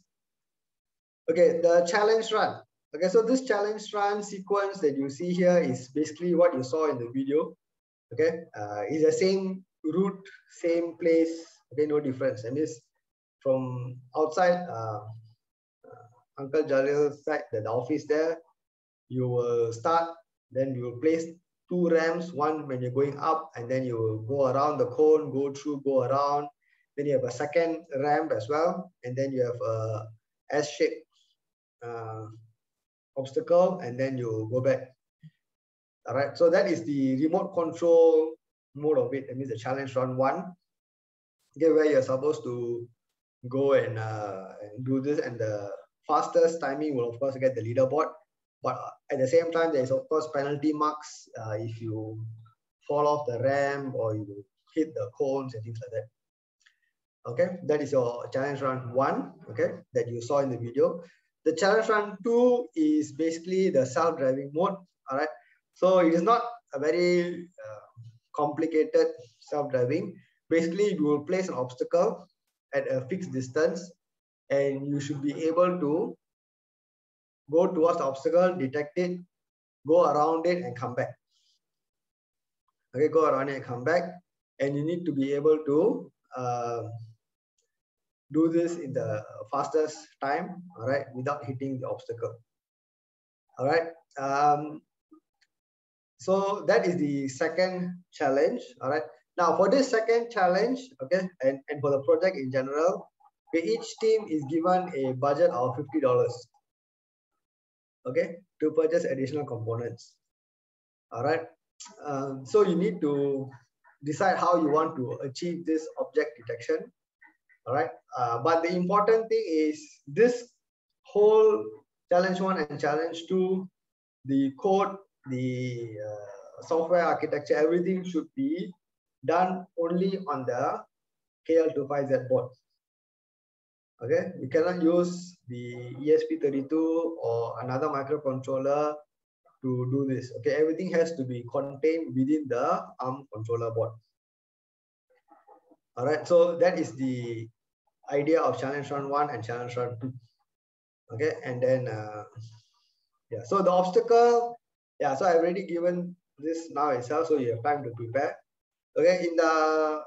Okay, the challenge run. Okay, so this challenge run sequence that you see here is basically what you saw in the video. Okay, it's the same route, same place. Okay, no difference. That means from outside Uncle Jalil's side, the office there, you will start. Then you will place two ramps, one when you're going up, and then you go around the cone, go through, go around. Then you have a second ramp as well, and then you have a S-shaped obstacle, and then you go back. All right, so that is the remote control mode of it. That means the challenge round one, okay, where you're supposed to go and do this, and the fastest timing will of course get the leaderboard. But at the same time, there's of course penalty marks if you fall off the ramp or you hit the cones and things like that. Okay, that is your challenge round one, okay, that you saw in the video. The challenge round two is basically the self-driving mode, all right? So it is not a very complicated self-driving. Basically, you will place an obstacle at a fixed distance and you should be able to go towards the obstacle, detect it, go around it and come back. Okay, go around it and come back. And you need to be able to do this in the fastest time, all right, without hitting the obstacle. All right, so that is the second challenge. All right, now for this second challenge, okay, and for the project in general, okay, each team is given a budget of $50, okay, to purchase additional components. All right, so you need to decide how you want to achieve this object detection. All right, but the important thing is this whole challenge one and challenge two, the code, the software architecture, everything should be done only on the KL25Z board. Okay, you cannot use the ESP32 or another microcontroller to do this. Okay, everything has to be contained within the ARM controller board. All right, so that is the idea of challenge round one and challenge round two. Okay, and then yeah, so the obstacle, yeah, so I've already given this now itself, so you have time to prepare. Okay, in the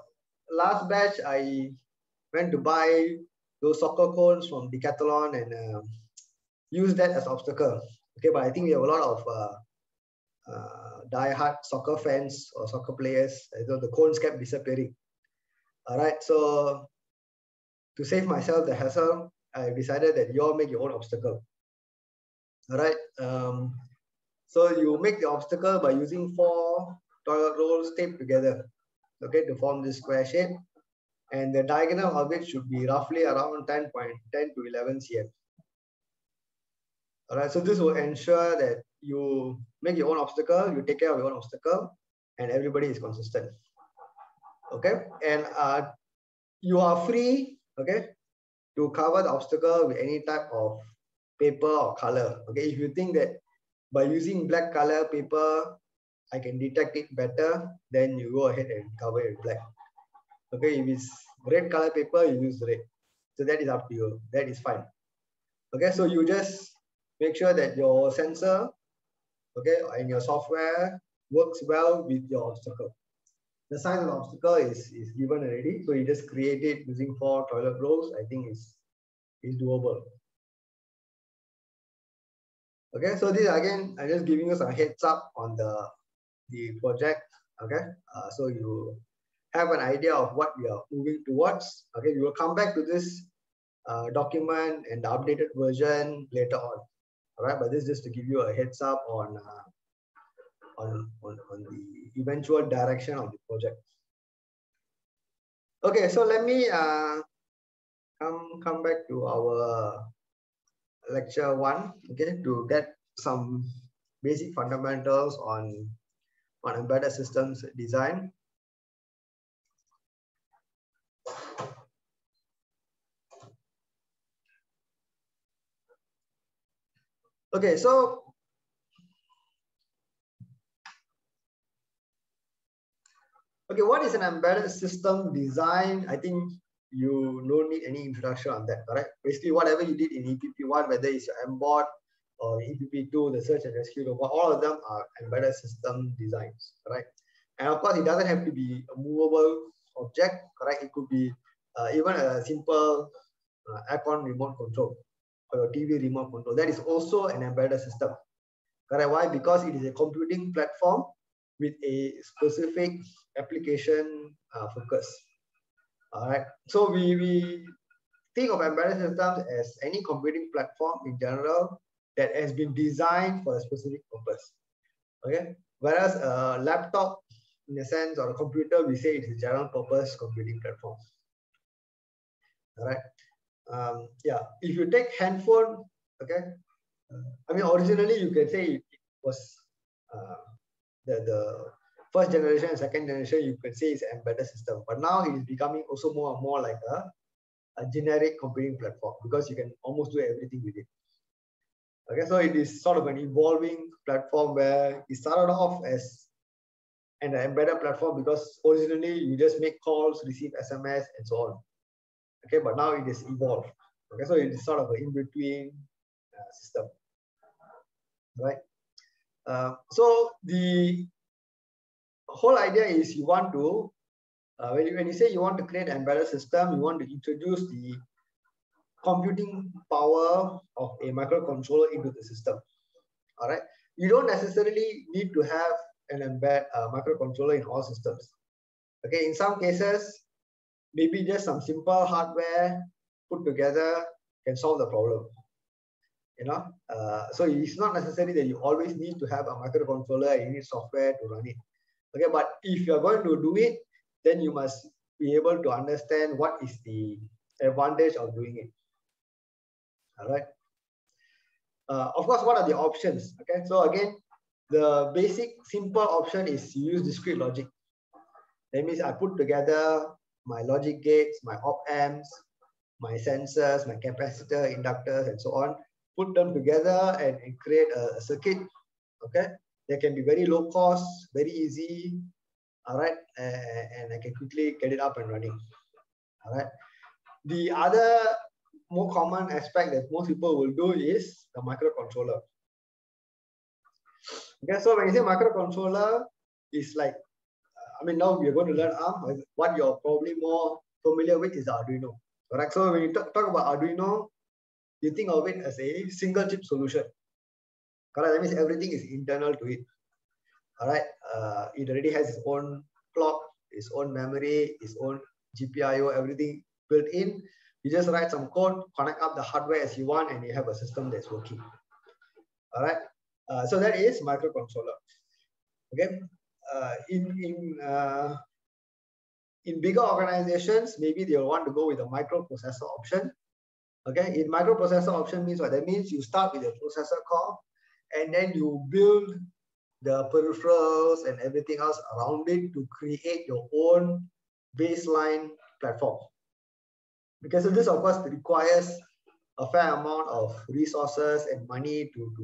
last batch, I went to buy those soccer cones from Decathlon and use that as obstacle. Okay, but I think we have a lot of die-hard soccer fans or soccer players. So the cones kept disappearing. All right, so to save myself the hassle, I decided that you all make your own obstacle. All right, so you make the obstacle by using 4 toilet rolls taped together, okay, to form this square shape. And the diagonal of it should be roughly around 10.10 to 11 cm. All right, so this will ensure that you make your own obstacle, you take care of your own obstacle, and everybody is consistent. Okay, and you are free, okay, to cover the obstacle with any type of paper or color. Okay, if you think that by using black color paper, I can detect it better, then you go ahead and cover it with black. Okay, if it's red color paper, you use red. So that is up to you, that is fine. Okay, so you just make sure that your sensor, okay, and your software works well with your obstacle. The size of the obstacle is given already. So you just create it using 4 toilet rolls. I think is doable. Okay, so this again, I'm just giving you some heads up on the project. Okay, so you have an idea of what we are moving towards. Okay, we will come back to this document and the updated version later on. All right, but this is just to give you a heads up on the eventual direction of the project. Okay, so let me come back to our lecture one, okay, to get some basic fundamentals on embedded systems design. Okay, so okay, what is an embedded system design? I think you don't need any introduction on that, correct? Basically, whatever you did in EPP1, whether it's your Embed or EPP2, the search and rescue robot, all of them are embedded system designs, right? And of course, it doesn't have to be a movable object, correct? It could be even a simple app-on remote control, or your TV remote control. That is also an embedded system. Correct? Why? Because it is a computing platform with a specific application focus. All right. So we think of embedded systems as any computing platform in general that has been designed for a specific purpose. Okay. Whereas a laptop, in a sense, or a computer, we say it's a general purpose computing platform. All right. Yeah, if you take handphone, okay, I mean, originally you can say it was the first generation and second generation, you can say it's an embedded system, but now it is becoming also more and more like a generic computing platform, because you can almost do everything with it. Okay, so it is sort of an evolving platform where it started off as an embedded platform because originally you just make calls, receive SMS, and so on. Okay, but now it is evolved. Okay, so it is sort of an in-between system, right? So the whole idea is you want to, when you say you want to create an embedded system, you want to introduce the computing power of a microcontroller into the system. All right, you don't necessarily need to have an embed microcontroller in all systems. Okay, in some cases, maybe just some simple hardware put together can solve the problem. You know, so it's not necessary that you always need to have a microcontroller, you need software to run it. Okay, but if you're going to do it, then you must be able to understand what is the advantage of doing it. All right. Of course, what are the options? Okay, so again, the basic simple option is you use discrete logic. That means I put together my logic gates, my op-amps, my sensors, my capacitor, inductors, and so on. Put them together and create a circuit. Okay, they can be very low cost, very easy. All right, and I can quickly get it up and running. All right. The other more common aspect that most people will do is the microcontroller. Okay, so when you say microcontroller, it's like, I mean, now we're going to learn ARM. What you're probably more familiar with is the Arduino. Correct? So when you talk about Arduino, you think of it as a single chip solution. Correct? That means everything is internal to it. All right. It already has its own clock, its own memory, its own GPIO, everything built in. You just write some code, connect up the hardware as you want, and you have a system that's working. All right. So that is microcontroller. Okay, in bigger organizations, maybe they'll want to go with a microprocessor option. Okay, in microprocessor option means what? That means you start with a processor core, and then you build the peripherals and everything else around it to create your own baseline platform. Because of this, of course, it requires a fair amount of resources and money to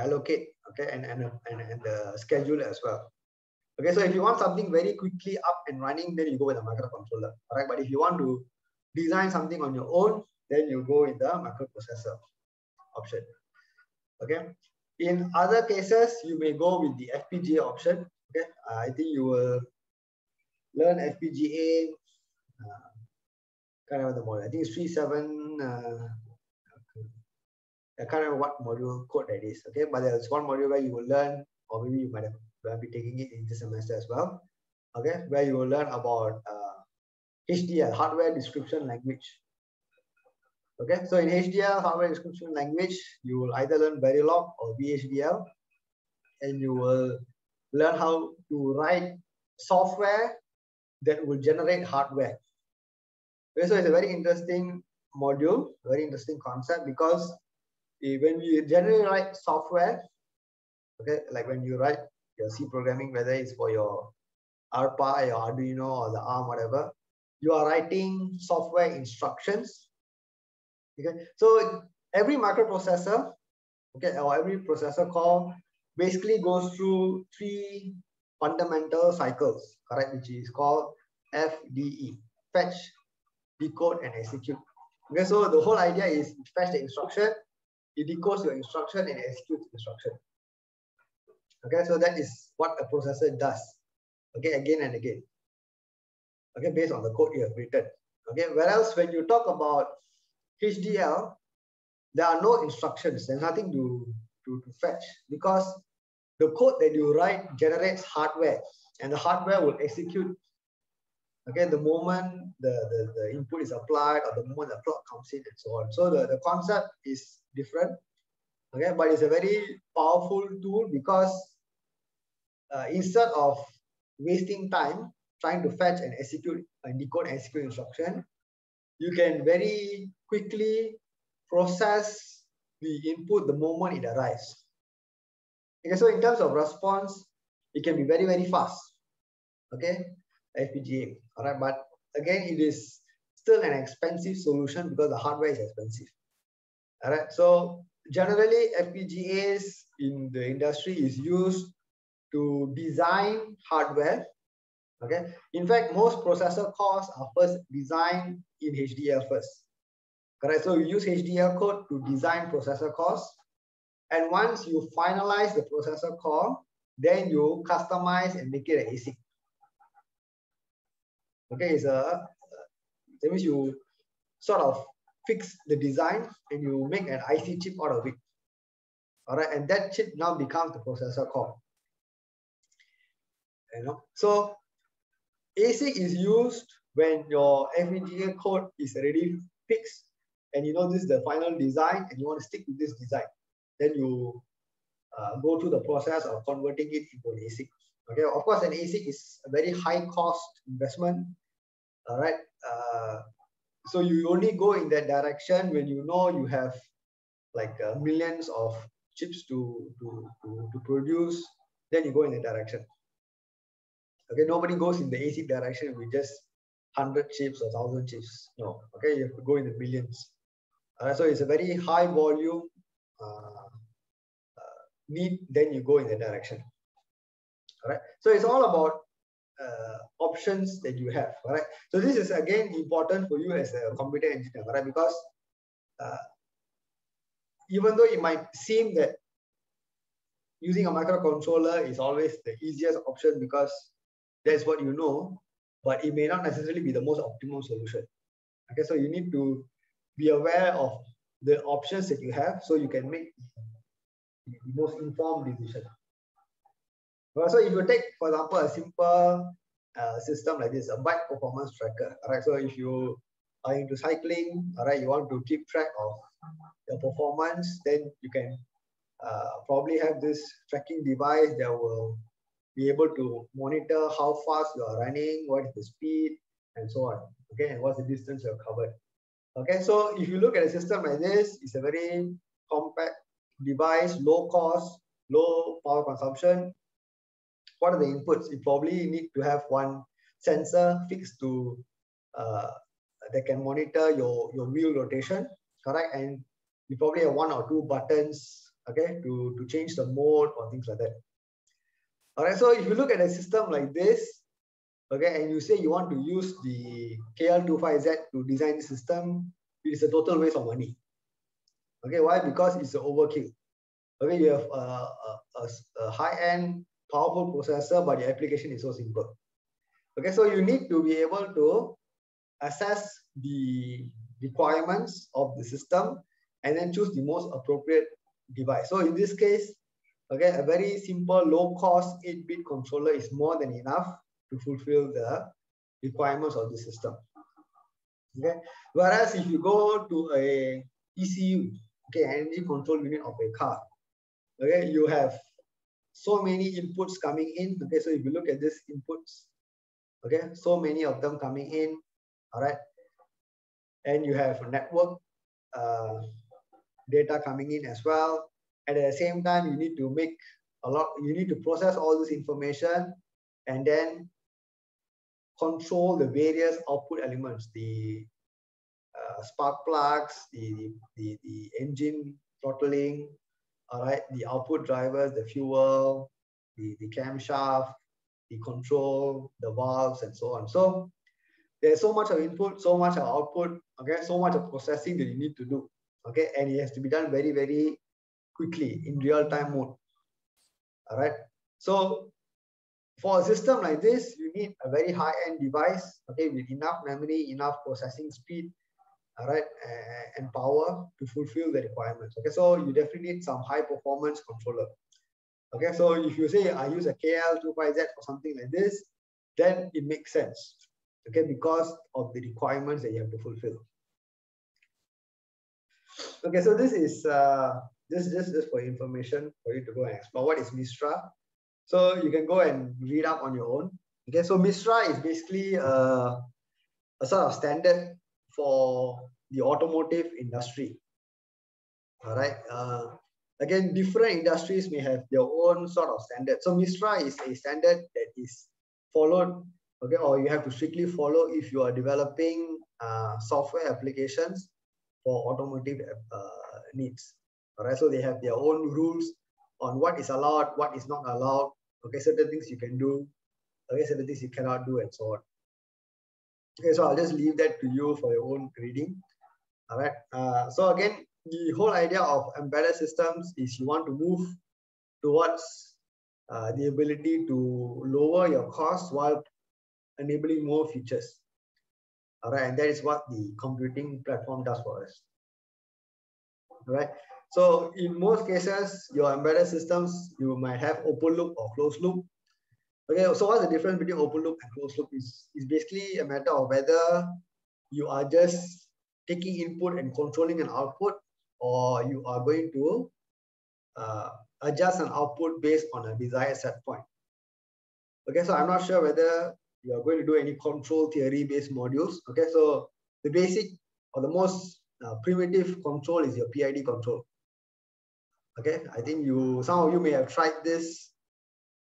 allocate, okay, and the schedule as well. Okay, so if you want something very quickly up and running, then you go with a microcontroller, all right? But if you want to design something on your own, then you go with the microprocessor option, okay? In other cases, you may go with the FPGA option, okay? I think you will learn FPGA, kind of the model, I think it's 37, I can't remember what module code that is, okay? But there's one module where you will learn, or maybe you might have been taking it in this semester as well, okay? Where you will learn about HDL, Hardware Description Language, okay? So in HDL, Hardware Description Language, you will either learn Verilog or VHDL, and you will learn how to write software that will generate hardware. Okay, so it's a very interesting module, very interesting concept, because when you generally write software, okay, like when you write your C programming, whether it's for your ARPA, your Arduino, or the ARM, whatever, you are writing software instructions. Okay, so every microprocessor, okay, or every processor core basically goes through three fundamental cycles, correct, which is called FDE, fetch, decode, and execute. Okay, so the whole idea is fetch the instruction, it decodes your instruction, and executes the instruction. Okay, so that is what a processor does. Okay, again and again. Okay, based on the code you have written. Okay, whereas when you talk about HDL, there are no instructions. There's nothing to fetch, because the code that you write generates hardware, and the hardware will execute. Okay, the moment the input is applied, or the moment the clock comes in, and so on. So the concept is different, okay, but it's a very powerful tool, because instead of wasting time trying to fetch and execute and decode and execute instruction, you can very quickly process the input the moment it arrives. Okay, so in terms of response, it can be very, very fast. Okay, FPGA. All right, but again, it is still an expensive solution because the hardware is expensive. All right, so generally FPGAs in the industry is used to design hardware. Okay, in fact, most processor cores are first designed in HDL first. Correct, so you use HDL code to design processor cores, and once you finalize the processor core, then you customize and make it an ASIC. Okay, it's a, that means you sort of fix the design and you make an IC chip out of it. All right, and that chip now becomes the processor core. You know, so ASIC is used when your FPGA code is already fixed, and you know this is the final design, and you want to stick with this design. Then you go through the process of converting it into an ASIC. Okay, of course, an ASIC is a very high cost investment. All right, so you only go in that direction when you know you have like millions of chips to produce. Then you go in that direction. Okay, nobody goes in the ASIC direction with just 100 chips or 1,000 chips. No, okay, you have to go in the millions. All right, so it's a very high volume need, then you go in that direction. All right, so it's all about options that you have. All right, so this is again important for you as a computer engineer, right? Because even though it might seem that using a microcontroller is always the easiest option because that's what you know, but it may not necessarily be the most optimal solution. Okay, so you need to be aware of the options that you have so you can make the most informed decision. Well, so if you take, for example, a simple system like this, a bike performance tracker. All right, so if you are into cycling, all right, you want to keep track of your performance, then you can probably have this tracking device that will be able to monitor how fast you are running, what is the speed, and so on. Okay, and what's the distance you have covered. Okay, so if you look at a system like this, it's a very compact device, low cost, low power consumption. What are the inputs? You probably need to have one sensor fixed to that can monitor your wheel rotation, correct? And you probably have one or two buttons. Okay, to change the mode or things like that. All right, so if you look at a system like this, okay, and you say you want to use the KL25Z to design the system, it is a total waste of money. Okay, why? Because it's an overkill. Okay, you have a high-end, powerful processor, but your application is so simple. Okay, so you need to be able to assess the requirements of the system and then choose the most appropriate device. So in this case, okay, a very simple, low-cost 8-bit controller is more than enough to fulfill the requirements of the system. Okay, whereas if you go to a ECU, okay, energy control unit of a car, okay, you have so many inputs coming in. Okay, so if you look at these inputs, okay, so many of them coming in. All right, and you have a network data coming in as well, and at the same time you need to make a lot, you need to process all this information and then control the various output elements, the spark plugs, the engine throttling, all right, the output drivers, the fuel, the camshaft, the control, the valves, and so on. So there's so much of input, so much of output, okay, so much of processing that you need to do. Okay, and it has to be done very, very quickly in real-time mode. All right. So for a system like this, you need a very high-end device, okay, with enough memory, enough processing speed, all right, and power to fulfill the requirements. Okay, so you definitely need some high-performance controller. Okay, so if you say I use a KL25Z for something like this, then it makes sense. Okay, because of the requirements that you have to fulfill. Okay, so this is just for information for you to go and explore. What is MISRA? So you can go and read up on your own. Okay, so MISRA is basically a sort of standard for the automotive industry. All right. Again, different industries may have their own sort of standard. So MISRA is a standard that is followed, okay, or you have to strictly follow if you are developing software applications for automotive needs. All right, so they have their own rules on what is allowed, what is not allowed. Okay, certain things you can do, okay, certain things you cannot do, and so on. Okay, so I'll just leave that to you for your own reading. All right. So again, the whole idea of embedded systems is you want to move towards the ability to lower your costs while enabling more features. All right, and that is what the computing platform does for us. All right, so in most cases, your embedded systems, you might have open loop or closed loop. Okay, so what's the difference between open loop and closed loop? Is basically a matter of whether you are just taking input and controlling an output, or you are going to adjust an output based on a desired set point. Okay, so I'm not sure whether you are going to do any control theory based modules. Okay, so the basic or the most primitive control is your PID control. Okay, I think some of you may have tried this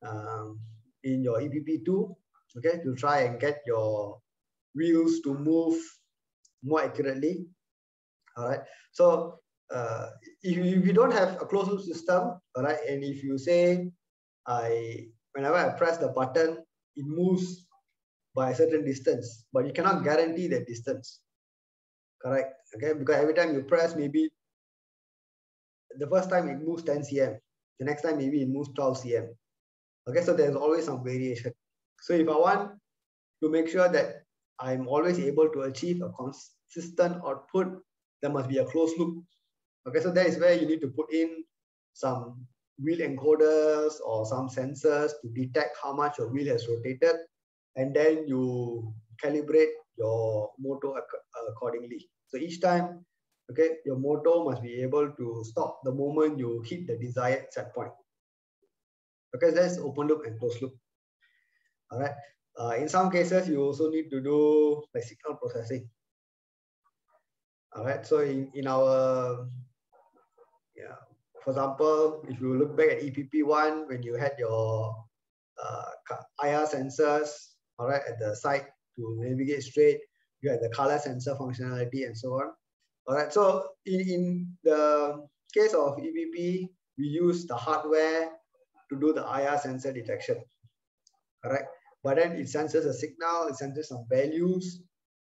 in your EPP2. Okay, to try and get your wheels to move more accurately. All right, so if you don't have a closed loop system, all right, and if you say whenever I press the button, it moves by a certain distance, but you cannot guarantee that distance, correct? Okay, because every time you press, maybe the first time it moves 10 cm, the next time maybe it moves 12 cm. Okay, so there's always some variation. So if I want to make sure that I'm always able to achieve a consistent output, there must be a closed loop. Okay, so that is where you need to put in some wheel encoders or some sensors to detect how much your wheel has rotated, and then you calibrate your motor accordingly. So each time, okay, your motor must be able to stop the moment you hit the desired set point. Okay, that's open loop and closed loop. All right. In some cases, you also need to do like signal processing. All right, so in our, yeah, for example, if you look back at EPP1, when you had your IR sensors, all right, at the side to navigate straight, you had the color sensor functionality and so on. All right, so in the case of EPP, we use the hardware to do the IR sensor detection, correct? But then it senses a signal, it senses some values,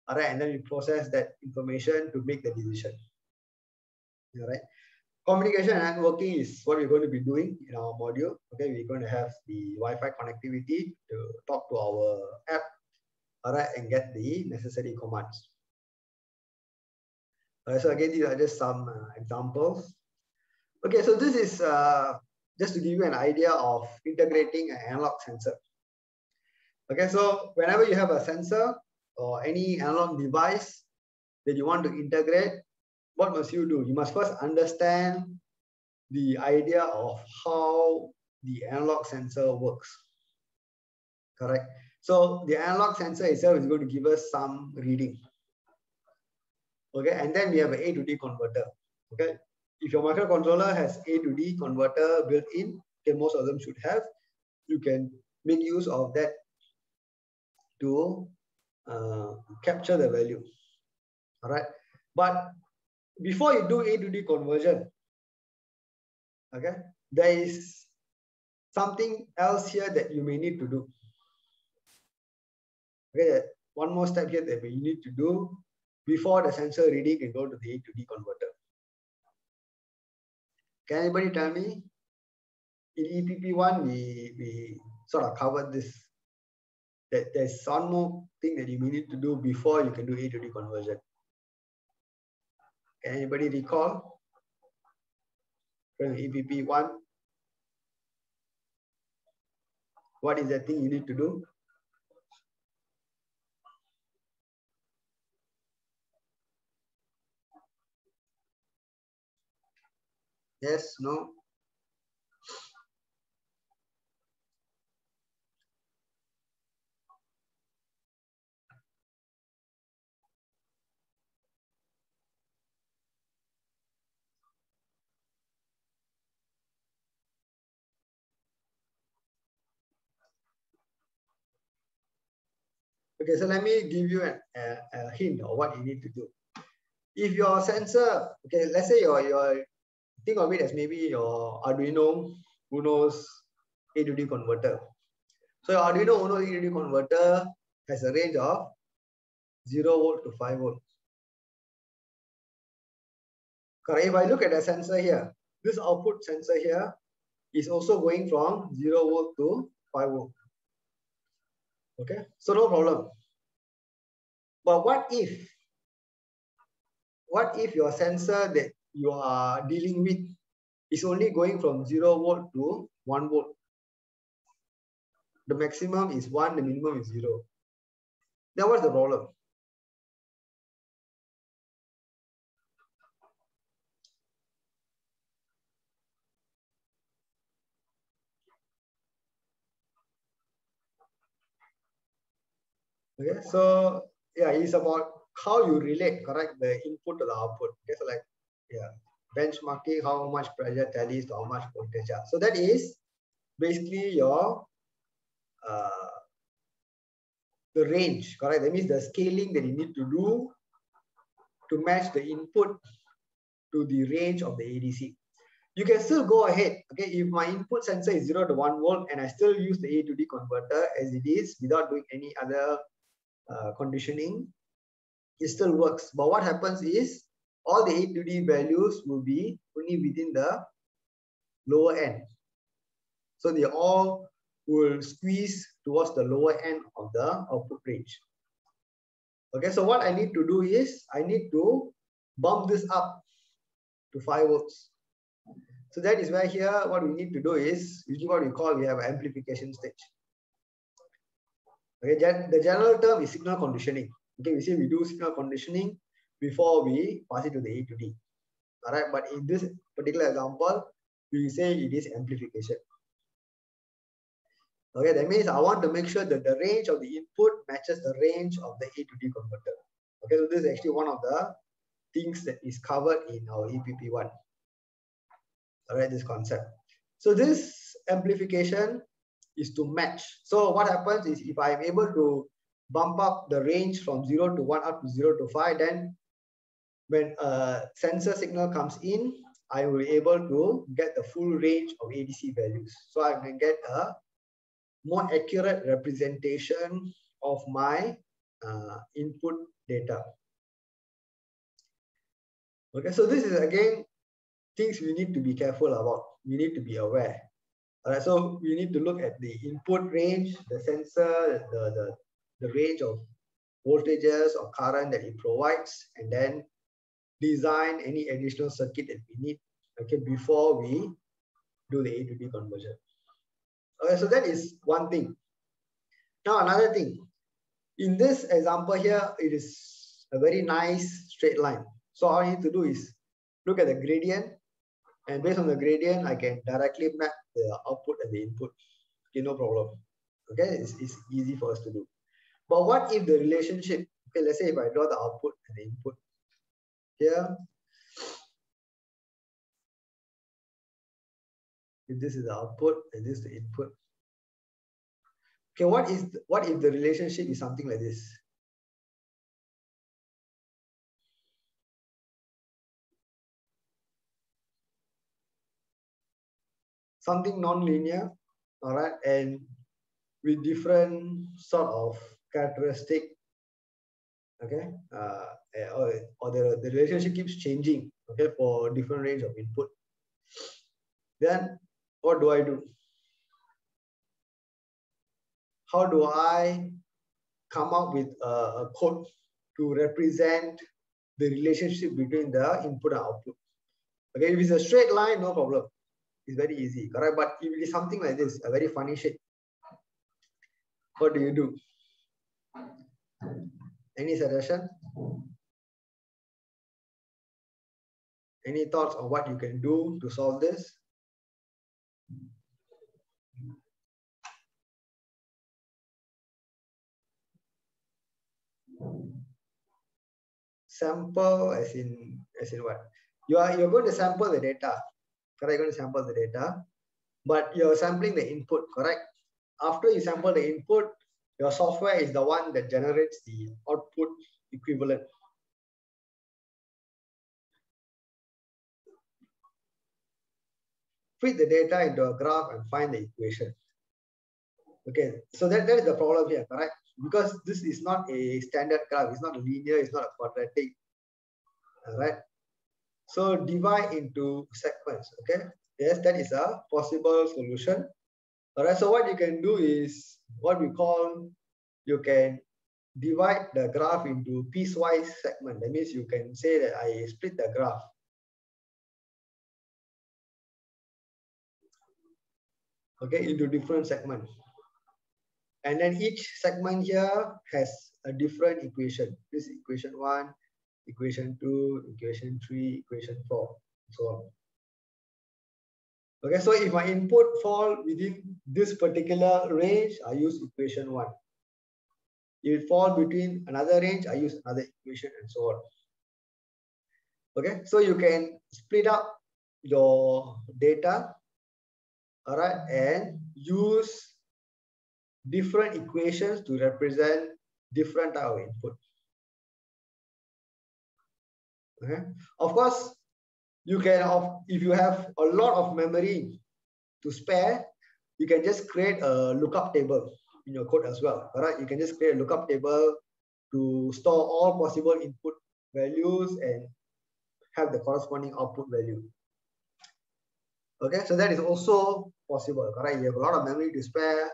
all right, and then you process that information to make the decision. All right. Communication and networking is what we're going to be doing in our module. Okay, we're going to have the Wi-Fi connectivity to talk to our app, all right, and get the necessary commands. All right, so again, these are just some examples. Okay, so this is just to give you an idea of integrating an analog sensor. Okay, so whenever you have a sensor or any analog device that you want to integrate, what must you do? You must first understand the idea of how the analog sensor works, correct? So the analog sensor itself is going to give us some reading. Okay, and then we have an A to D converter. Okay, if your microcontroller has A to D converter built in, okay, most of them should have, you can make use of that to capture the value. All right, but before you do A to D conversion, okay, there is something else here that you may need to do. Okay, one more step here that we need to do before the sensor reading can go to the A to D converter. Can anybody tell me? In EPP1, we sort of covered this. That there's one more thing that you need to do before you can do A to D conversion. Can anybody recall from EPP1? What is that thing you need to do? Yes, no? Okay, so let me give you a hint of what you need to do. If your sensor, okay, let's say your think of it as maybe your Arduino Uno's A to D converter. So your Arduino Uno A to D converter has a range of 0 volt to 5 volt. Correct. If I look at the sensor here, this output sensor here is also going from 0 volt to 5 volt. Okay, so no problem. But what if your sensor that you are dealing with is only going from 0 volt to 1 volt? The maximum is 1, the minimum is 0. That was the problem. Okay, so yeah, it's about how you relate, correct, the input to the output. Okay, so like, yeah, benchmarking how much pressure tallies to how much voltage. So that is basically your the range, correct? That means the scaling that you need to do to match the input to the range of the ADC. You can still go ahead, okay? If my input sensor is 0 to 1 volt and I still use the A to D converter as it is without doing any other conditioning, it still works. But what happens is all the A to D values will be only within the lower end. So they all will squeeze towards the lower end of the output range. Okay, so what I need to do is I need to bump this up to 5 volts. So that is where here what we need to do is usually what we call, we have amplification stage. Okay, the general term is signal conditioning. Okay, we say we do signal conditioning before we pass it to the A to D. All right, but in this particular example, we say it is amplification. Okay, that means I want to make sure that the range of the input matches the range of the A to D converter. Okay, so this is actually one of the things that is covered in our EPP1. All right, this concept. So this amplification is to match. So what happens is if I am able to bump up the range from 0 to 1 up to 0 to 5, then when a sensor signal comes in, I will be able to get the full range of ADC values. So I can get a more accurate representation of my input data. Okay, so this is again things we need to be careful about. We need to be aware. All right, so we need to look at the input range, the sensor, the range of voltages or current that it provides, and then design any additional circuit that we need, okay, before we do the A to D conversion. Okay, so that is one thing. Now another thing, in this example here, it is a very nice straight line. So all I need to do is look at the gradient, and based on the gradient, I can directly map the output and the input. Okay, no problem. Okay, it's easy for us to do. But what if the relationship, okay, let's say if I draw the output and the input here, if this is the output and this is the input. Okay, what if the relationship is something like this? Something non-linear, all right, and with different sort of characteristic, okay, or the relationship keeps changing, okay, for different range of input. Then what do I do? How do I come up with a code to represent the relationship between the input and output? Okay, if it's a straight line, no problem. It's very easy, correct? But if it is something like this, a very funny shape, what do you do? Any suggestion? Any thoughts on what you can do to solve this? Sample as in what? You're going to sample the data. Correct, you're going to sample the data, but you're sampling the input, correct? After you sample the input, Your software is the one that generates the output equivalent. Feed the data into a graph and find the equation. Okay, so that is the problem here, correct? Because this is not a standard graph, it's not linear, it's not a quadratic. All right. So divide into segments. Okay. Yes, that is a possible solution. All right. So what you can do is what we call, you can divide the graph into piecewise segment. That means you can say that I split the graph. Okay, into different segments. And then each segment here has a different equation. This is equation 1, equation 2, equation 3, equation 4, and so on. Okay, so if my input falls within this particular range, I use equation 1. If it falls between another range, I use another equation, and so on. Okay, so you can split up your data, all right, and use different equations to represent different type of input. Okay. Of course, you can, if you have a lot of memory to spare, you can just create a lookup table in your code as well. All right, you can just create a lookup table to store all possible input values and have the corresponding output value. Okay, so that is also possible. All right, you have a lot of memory to spare.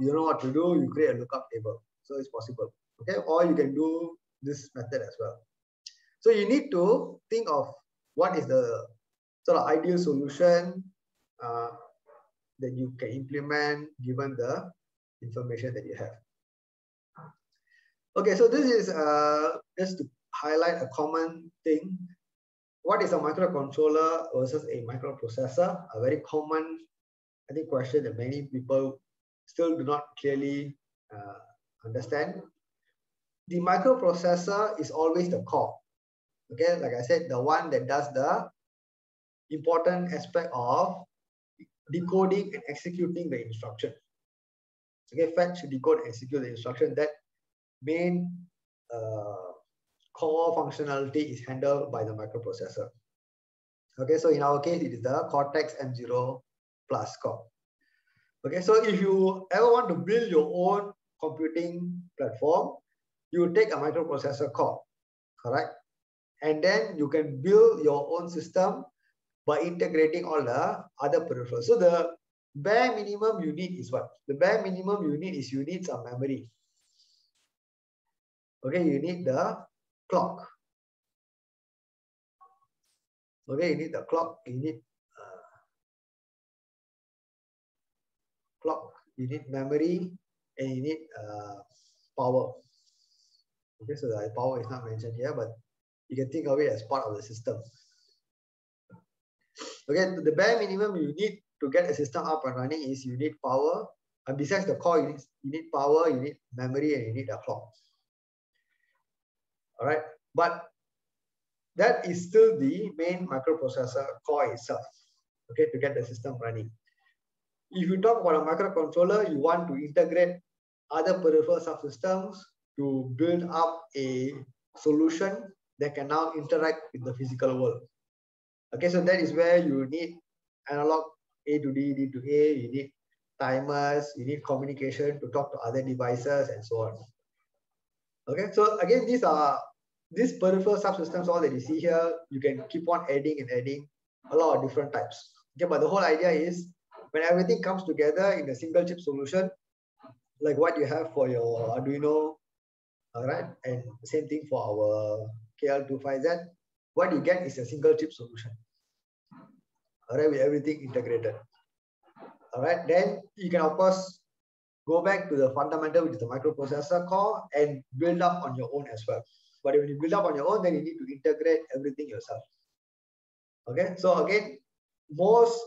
You know what to do, you create a lookup table. So it's possible. Okay, or you can do this method as well. So you need to think of what is the sort of ideal solution that you can implement given the information that you have. Okay, so this is just to highlight a common thing. What is a microcontroller versus a microprocessor? A very common, I think, question that many people still do not clearly understand. The microprocessor is always the core. Okay, like I said, the one that does the important aspect of decoding and executing the instruction. Okay, fetch, decode, execute the instruction. That main core functionality is handled by the microprocessor. Okay, so in our case, it is the Cortex M0 Plus core. Okay, so if you ever want to build your own computing platform, you take a microprocessor core, correct? And then you can build your own system by integrating all the other peripherals. So the bare minimum you need is what? The bare minimum you need is you need some memory. Okay, you need the clock. Okay, you need the clock, you need clock, you need memory, and you need power. Okay, so the power is not mentioned here, but you can think of it as part of the system. Again, the bare minimum you need to get a system up and running is you need power. And besides the core, you need power, you need memory, and you need a clock. All right, but that is still the main microprocessor core itself, okay, to get the system running. If you talk about a microcontroller, you want to integrate other peripheral subsystems to build up a solution that can now interact with the physical world. Okay, so that is where you need analog A to D, D to A, you need timers, you need communication to talk to other devices and so on. Okay, so again, these peripheral subsystems, all that you see here, you can keep on adding and adding a lot of different types. Okay, but the whole idea is when everything comes together in a single chip solution, like what you have for your Arduino, all right, and same thing for our KL25Z, what you get is a single chip solution. All right, with everything integrated. All right, then you can of course go back to the fundamental, which is the microprocessor core, and build up on your own as well. But when you build up on your own, then you need to integrate everything yourself. Okay, so again, most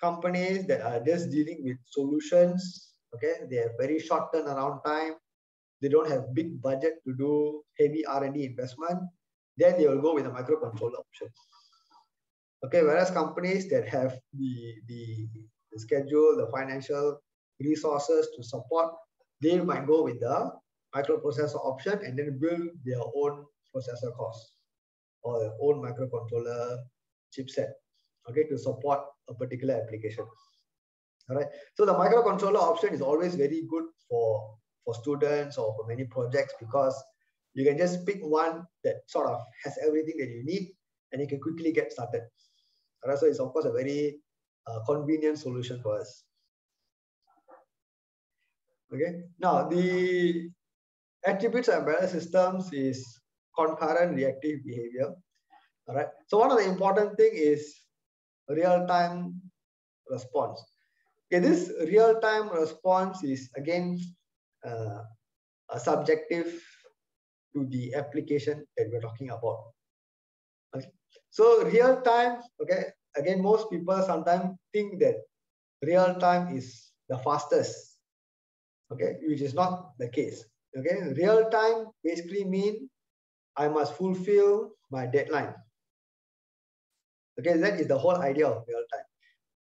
companies that are just dealing with solutions, okay, they have very short turnaround time. They don't have big budget to do heavy R&D investment. Then they will go with a microcontroller option. Okay, whereas companies that have the schedule, the financial resources to support they might go with the microprocessor option and then build their own processor cores or their own microcontroller chipset, okay, to support a particular application. All right. So the microcontroller option is always very good for students or for many projects, because you can just pick one that sort of has everything that you need and you can quickly get started. All right. So it's of course a very convenient solution for us. Okay. Now the attributes of embedded systems is concurrent reactive behavior. All right. So one of the important thing is real-time response. Okay, this real-time response is again subjective to the application that we're talking about. Okay. So real-time, okay, again, most people sometimes think that real-time is the fastest, okay, which is not the case. Okay, real-time basically means I must fulfill my deadline. Okay, that is the whole idea of real-time.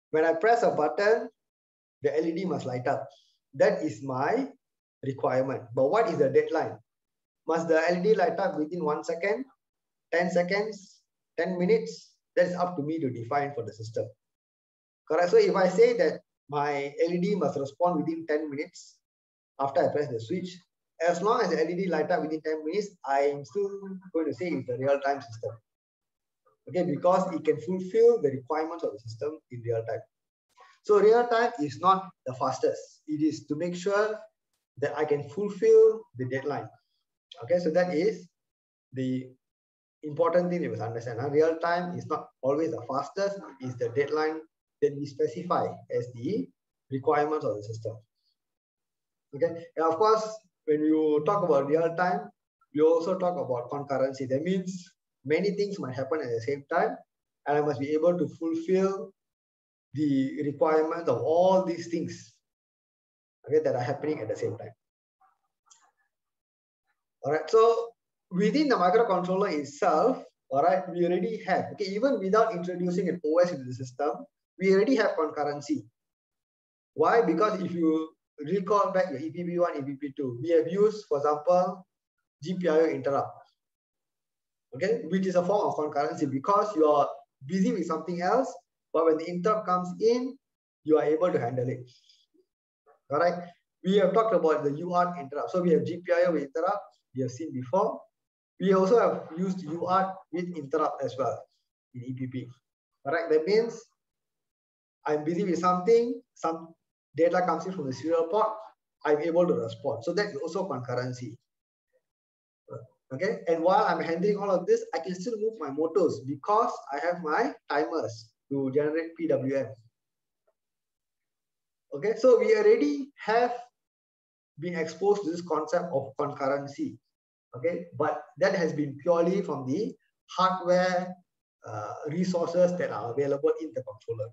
When I press a button, the LED must light up. That is my requirement. But what is the deadline? Must the LED light up within 1 second, 10 seconds, 10 minutes? That's up to me to define for the system. Correct? So if I say that my LED must respond within 10 minutes after I press the switch, as long as the LED light up within 10 minutes, I am still going to say it's a real-time system. Okay, because it can fulfill the requirements of the system in real-time. So real-time is not the fastest. It is to make sure that I can fulfill the deadline. Okay, so that is the important thing you must understand. Huh? Real-time is not always the fastest. It is the deadline that we specify as the requirements of the system. Okay, and of course, when you talk about real-time, you also talk about concurrency. That means many things might happen at the same time, and I must be able to fulfill the requirements of all these things, okay, that are happening at the same time. All right, so within the microcontroller itself, all right, we already have, okay, even without introducing an OS into the system, we already have concurrency. Why? Because if you recall back your EPP1, EPP2, we have used, for example, GPIO interrupt. Okay, which is a form of concurrency because you are busy with something else, but when the interrupt comes in, you are able to handle it. All right, we have talked about the UART interrupt. So we have GPIO with interrupt, we have seen before. We also have used UART with interrupt as well in EPP. All right, that means I'm busy with something, some data comes in from the serial port, I'm able to respond. So that's also concurrency. Okay, and while I'm handling all of this, I can still move my motors because I have my timers to generate PWM. Okay, so we already have been exposed to this concept of concurrency. Okay, but that has been purely from the hardware resources that are available in the controller.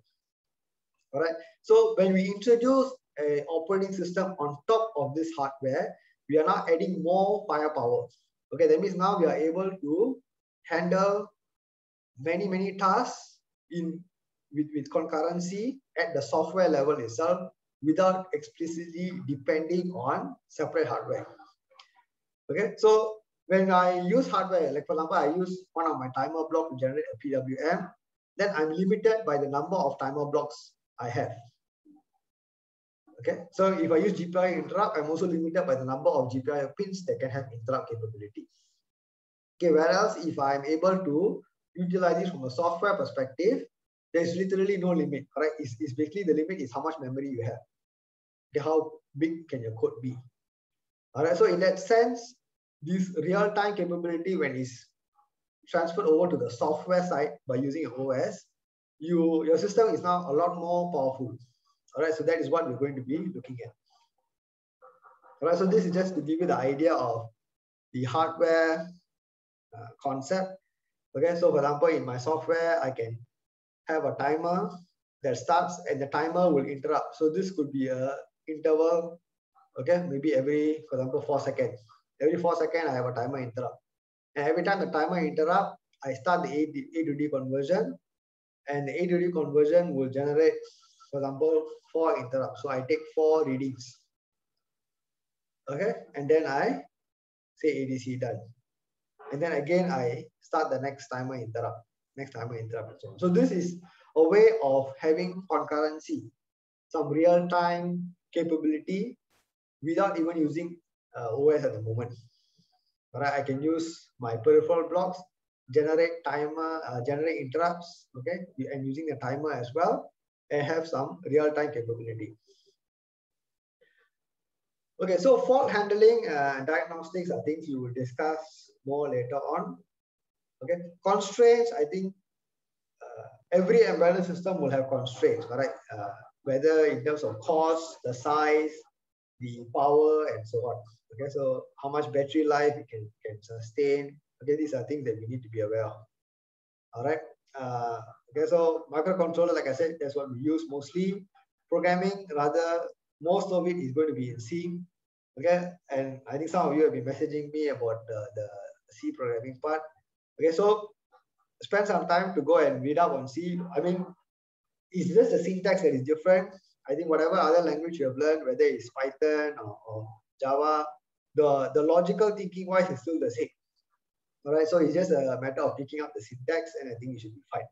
All right, so when we introduce an operating system on top of this hardware, we are now adding more firepower. Okay, that means now we are able to handle many, many tasks with concurrency at the software level itself without explicitly depending on separate hardware. Okay, so when I use hardware, like for example, I use one of my timer blocks to generate a PWM, then I'm limited by the number of timer blocks I have. Okay, so if I use GPIO interrupt, I'm also limited by the number of GPIO pins that can have interrupt capability. Okay, whereas if I'm able to utilize it from a software perspective, there's literally no limit, right? It's basically the limit is how much memory you have. Okay, how big can your code be? All right, so in that sense, this real-time capability, when it's transferred over to the software side by using an OS, your system is now a lot more powerful. All right, so that is what we're going to be looking at. All right, so this is just to give you the idea of the hardware concept. Okay, so for example, in my software, I can have a timer that starts and the timer will interrupt. So this could be an interval, okay, maybe every, for example, 4 seconds. Every 4 seconds, I have a timer interrupt. And every time the timer interrupt, I start the A to D conversion, and the A to D conversion will generate, for example, 4 interrupts. So I take 4 readings. Okay, and then I say ADC done. And then again, I start the next timer interrupt, and so on. So this is a way of having concurrency, some real-time capability without even using OS at the moment. All right, I can use my peripheral blocks, generate timer, generate interrupts, okay, and using the timer as well, and have some real-time capability. Okay, so fault handling, diagnostics are things you will discuss more later on. Okay, constraints, I think every embedded system will have constraints, all right? Whether in terms of cost, the size, the power, and so on. Okay, so how much battery life it can sustain. Okay, these are things that we need to be aware of. All right. Okay, so microcontroller, like I said, that's what we use mostly. Programming, rather, most of it is going to be in C. Okay, and I think some of you have been messaging me about the C programming part. Okay, so spend some time to go and read up on C. I mean, it's just the syntax that is different. I think whatever other language you have learned, whether it's Python or Java, the logical thinking wise is still the same. All right, so it's just a matter of picking up the syntax, and I think you should be fine.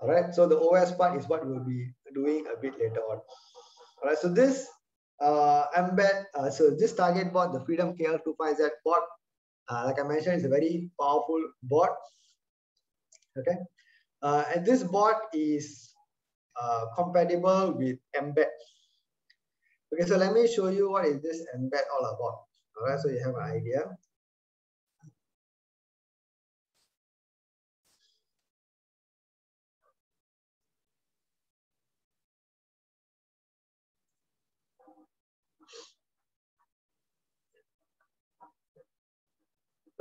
All right, so the OS part is what we'll be doing a bit later on. All right, so this embed, so this target board, the Freedom KL25Z board, like I mentioned, is a very powerful board. Okay, and this board is compatible with Embed. Okay, so let me show you what is this Embed all about. All right, so you have an idea.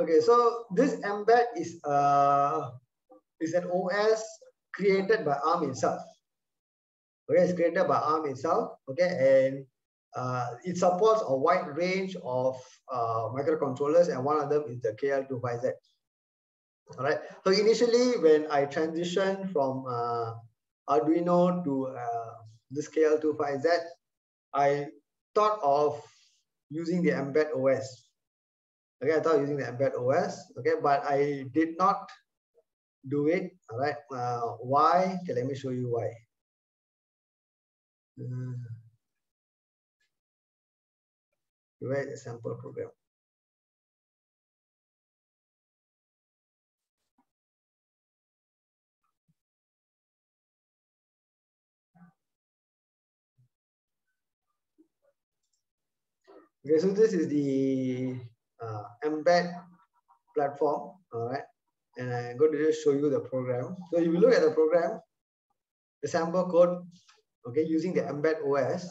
Okay, so this Embed is an OS created by ARM itself. Okay, it's created by ARM itself. Okay, and it supports a wide range of microcontrollers, and one of them is the KL25Z. All right. So initially, when I transitioned from Arduino to this KL25Z, I thought of using the Embed OS. Okay, I thought using the Embed OS. Okay, but I did not do it. All right. Why? Okay, let me show you why. Where is the sample program? Okay, so this is the Embed platform. All right, and I'm going to just show you the program. So if you look at the program, the sample code, okay, using the Embed OS,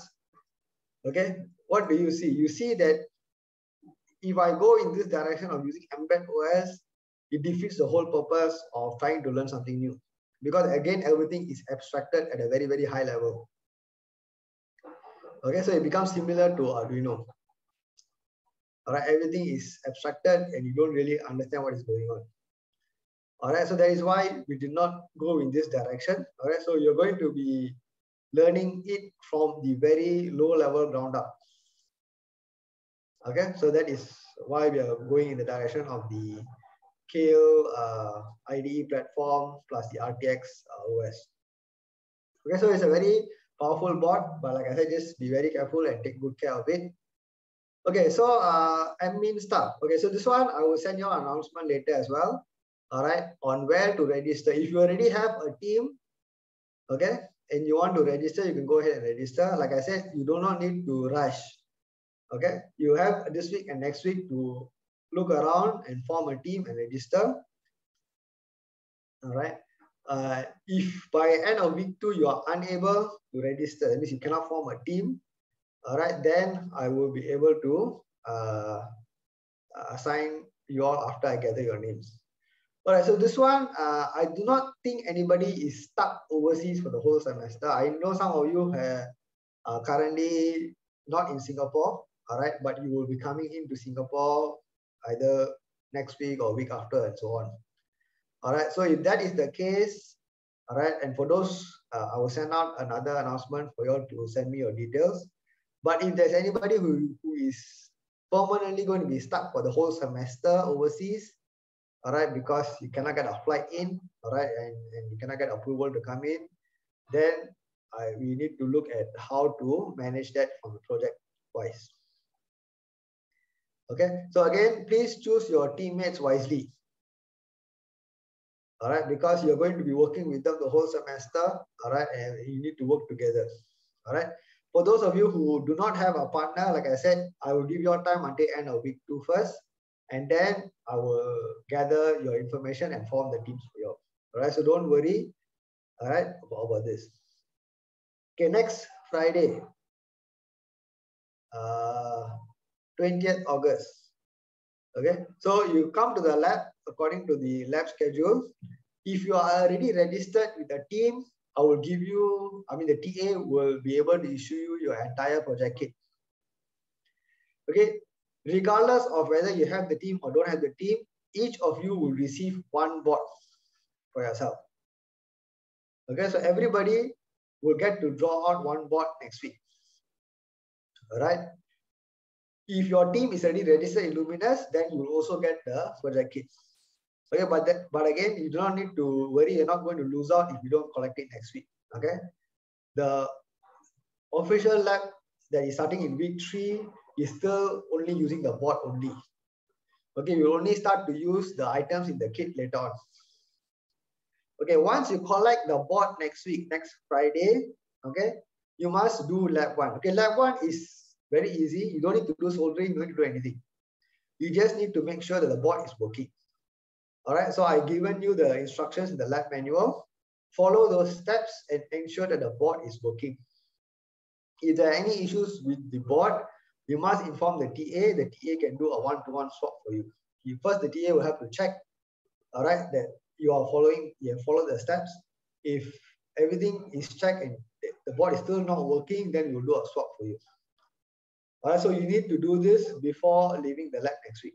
okay, what do you see? You see that if I go in this direction of using Embed OS, it defeats the whole purpose of trying to learn something new, because again, everything is abstracted at a very, very high level. Okay, so it becomes similar to Arduino. All right, everything is abstracted and you don't really understand what is going on. All right, so that is why we did not go in this direction. All right, so you're going to be learning it from the very low level ground up. Okay, so that is why we are going in the direction of the Keil IDE platform plus the RTX OS. Okay, so it's a very powerful board, but like I said, just be very careful and take good care of it. Okay, so admin stuff. Okay, so this one, I will send you an announcement later as well. All right, on where to register. If you already have a team, okay, and you want to register, you can go ahead and register. Like I said, you do not need to rush. Okay, you have this week and next week to look around and form a team and register. All right, if by end of week 2 you are unable to register, that means you cannot form a team. All right, then I will be able to assign you all after I gather your names. All right, so this one, I do not think anybody is stuck overseas for the whole semester. I know some of you are currently not in Singapore, all right, but you will be coming into Singapore either next week or week after and so on. All right, so if that is the case, all right, and for those, I will send out another announcement for you all to send me your details. But if there's anybody who is permanently going to be stuck for the whole semester overseas, all right, because you cannot get a flight in, all right, and you cannot get approval to come in, then we need to look at how to manage that from the project wise. Okay, so again, please choose your teammates wisely. All right, because you're going to be working with them the whole semester, all right, and you need to work together. All right, for those of you who do not have a partner, like I said, I will give your time until end of week 2 first, and then I will gather your information and form the teams for you. All right, so don't worry, all right, about this. Okay, next Friday, 20th August. Okay, so you come to the lab according to the lab schedule. If you are already registered with a team, I will give you, I mean, the TA will be able to issue you your entire project kit. Okay, regardless of whether you have the team or don't have the team, each of you will receive one board for yourself. Okay, so everybody will get to draw out one board next week. All right. If your team is already registered in Luminous, then you will also get the project kit. Okay, but again, you do not need to worry. You're not going to lose out if you don't collect it next week. Okay, the official lab that is starting in week 3 is still only using the board only. Okay, you will only start to use the items in the kit later on. Okay, once you collect the board next week, next Friday, okay, you must do lab 1. Okay, lab 1 is very easy. You don't need to do soldering, you don't need to do anything. You just need to make sure that the board is working. All right, so I've given you the instructions in the lab manual. Follow those steps and ensure that the board is working. If there are any issues with the board, you must inform the TA. The TA can do a one-to-one swap for you. First, the TA will have to check, all right, that you have followed the steps. If everything is checked and the board is still not working, then we'll do a swap for you. All right, so you need to do this before leaving the lab next week.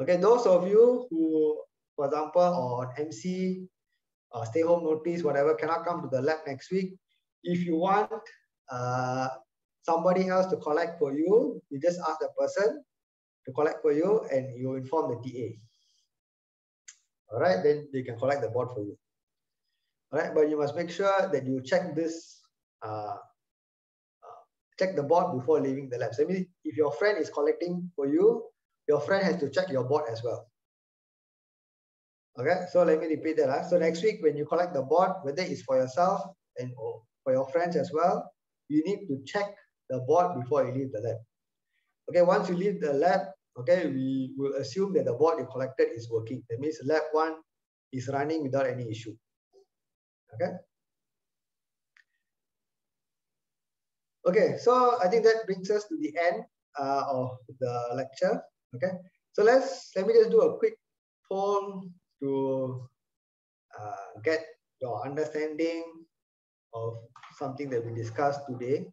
Okay, those of you who, for example, on MC, stay home notice, whatever, cannot come to the lab next week, if you want somebody else to collect for you, you just ask the person to collect for you and you inform the TA. All right, then they can collect the board for you. All right, but you must make sure that you check this check the board before leaving the lab. So I mean, if your friend is collecting for you, your friend has to check your board as well. Okay, so let me repeat that. So next week when you collect the board, whether it's for yourself and for your friends as well, you need to check the board before you leave the lab. Okay, once you leave the lab, okay, we will assume that the board you collected is working. That means lab 1 is running without any issue. Okay. Okay, so I think that brings us to the end of the lecture. Okay, so let me just do a quick poll to get your understanding of something that we discussed today.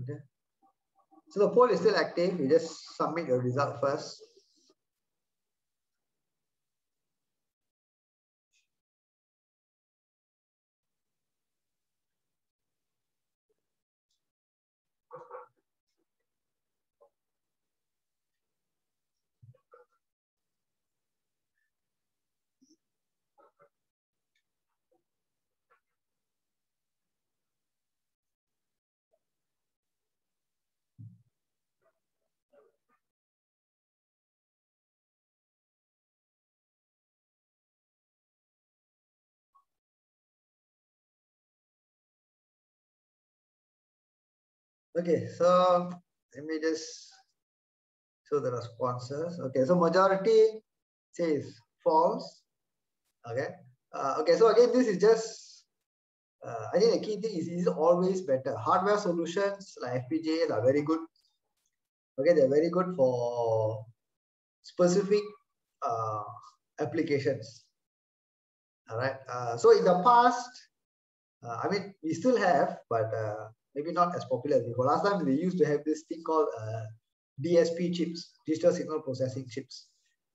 Okay. So the poll is still active. You just submit your result first. Okay, so let me just show the responses. Okay, so majority says false. Okay, okay, so again, this is just, I think the key thing is always better. Hardware solutions like FPGAs are very good. Okay, they're very good for specific applications. All right. So in the past, I mean, we still have, but maybe not as popular as before. Last time, we used to have this thing called DSP chips, digital signal processing chips,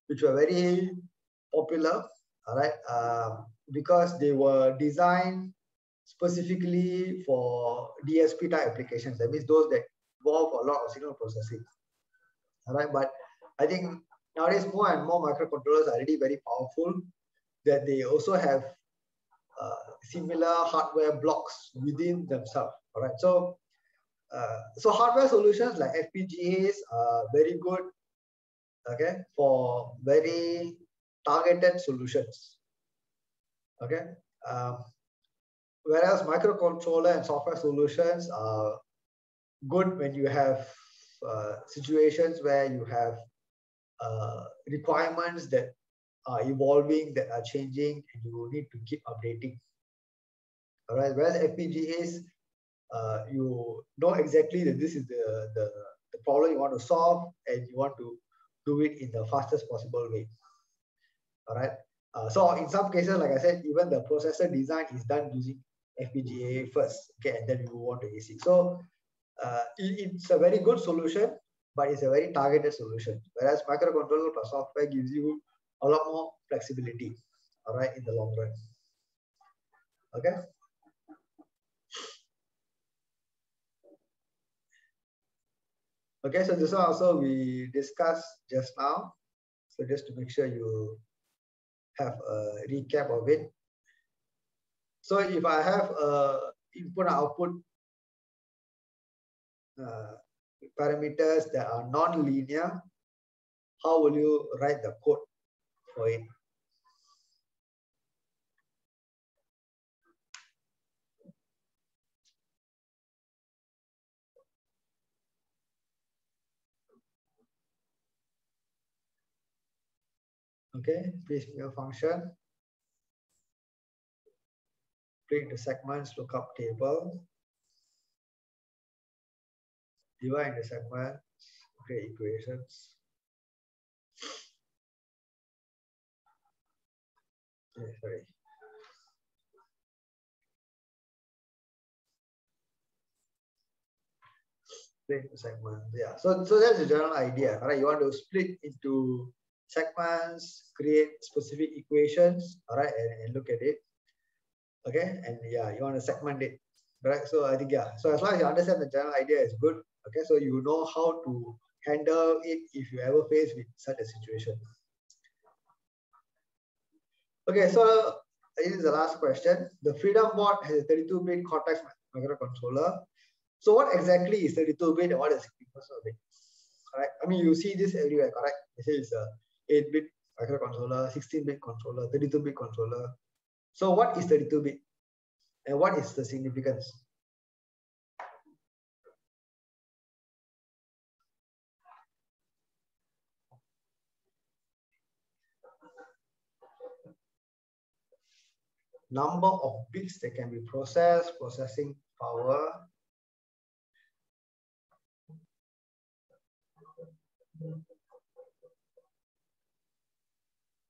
which were very popular, all right, because they were designed specifically for DSP type applications. That means those that involve a lot of signal processing, all right. But I think nowadays more and more microcontrollers are already very powerful, that they also have similar hardware blocks within themselves, all right. So, so hardware solutions like FPGAs are very good, okay, for very targeted solutions, okay. Whereas microcontroller and software solutions are good when you have situations where you have requirements that are evolving, that are changing, and you need to keep updating. All right, whereas FPGAs, you know exactly that this is the problem you want to solve, and you want to do it in the fastest possible way. All right. So in some cases, like I said, even the processor design is done using FPGA first, okay, and then we move on to ASIC. So it's a very good solution, but it's a very targeted solution. Whereas microcontroller plus software gives you a lot more flexibility, all right, in the long run. Okay. Okay, so this one also we discussed just now. So just to make sure you have a recap of it. So if I have a input and output parameters that are non-linear, how will you write the code for it? Okay, please your function. Break the segments, lookup table. Divide the segments, create equations. Okay, sorry. Break the segments. Yeah. So that's the general idea, right? You want to split into segments, create specific equations, all right, and look at it, okay, and yeah, you want to segment it, right? So I think, yeah, so as long as you understand the general idea is good, okay, so you know how to handle it if you ever face with such a situation. Okay, so this is the last question. The Freedom Board has a 32-bit Cortex microcontroller. So what exactly is 32-bit and what is 64-bit? All right, I mean, you see this everywhere, correct? They say it's a 8-bit microcontroller, 16-bit controller, 32-bit controller. So what is 32-bit and what is the significance? Number of bits that can be processed, processing power.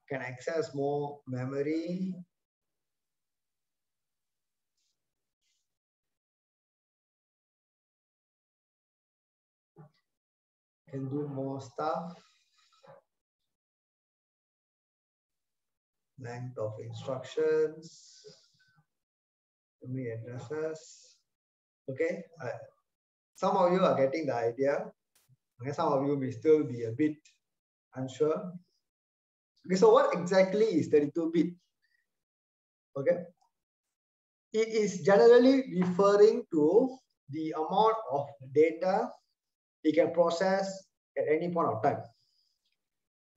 Can access more memory. Can do more stuff. Length of instructions. Memory addresses. Okay. Some of you are getting the idea. Okay, some of you may still be a bit unsure. Okay, so what exactly is 32-bit? Okay, it is generally referring to the amount of data you can process at any point of time.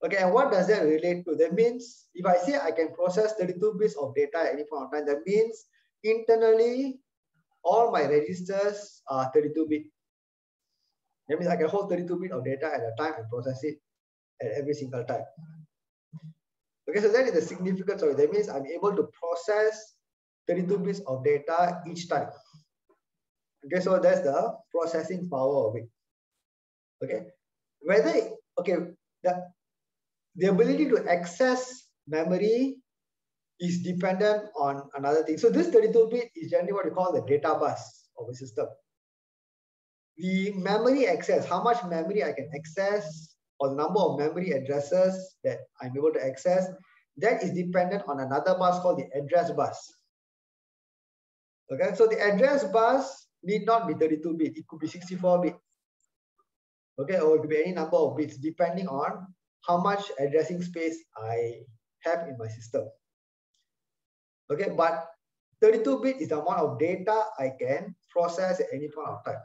Okay, and what does that relate to? That means if I say I can process 32 bits of data at any point of time, that means internally all my registers are 32-bit. That means I can hold 32-bit of data at a time and process it at every single time. Okay, so that is the significance of it. That means I'm able to process 32 bits of data each time. Okay, so that's the processing power of it. Okay, whether, okay, the ability to access memory is dependent on another thing. So this 32-bit is generally what we call the data bus of a system. The memory access, how much memory I can access, or the number of memory addresses that I'm able to access, that is dependent on another bus called the address bus. Okay, so the address bus need not be 32-bit, it could be 64-bit. Okay, or it could be any number of bits depending on how much addressing space I have in my system. Okay, but 32-bit is the amount of data I can process at any point of time.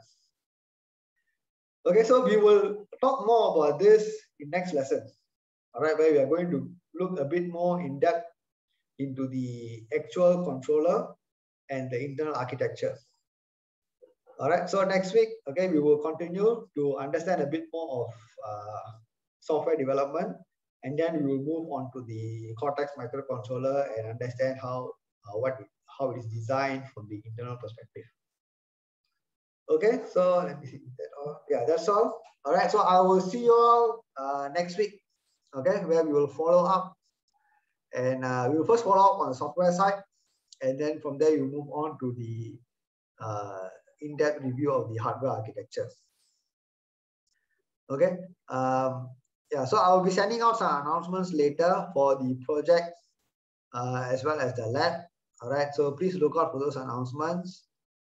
Okay, so we will talk more about this in next lesson. All right, where we are going to look a bit more in depth into the actual controller and the internal architecture. All right, so next week, okay, we will continue to understand a bit more of software development, and then we will move on to the Cortex microcontroller and understand how it is designed from the internal perspective. Okay, so let me see that all. Yeah, that's all. All right, so I will see you all next week. Okay, where we will follow up, and we will first follow up on the software side, and then from there you move on to the in-depth review of the hardware architecture. Okay. Yeah, so I will be sending out some announcements later for the project as well as the lab. All right, so please look out for those announcements.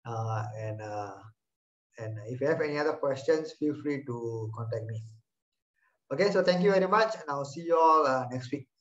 And if you have any other questions, feel free to contact me. Okay, so thank you very much, and I'll see you all next week.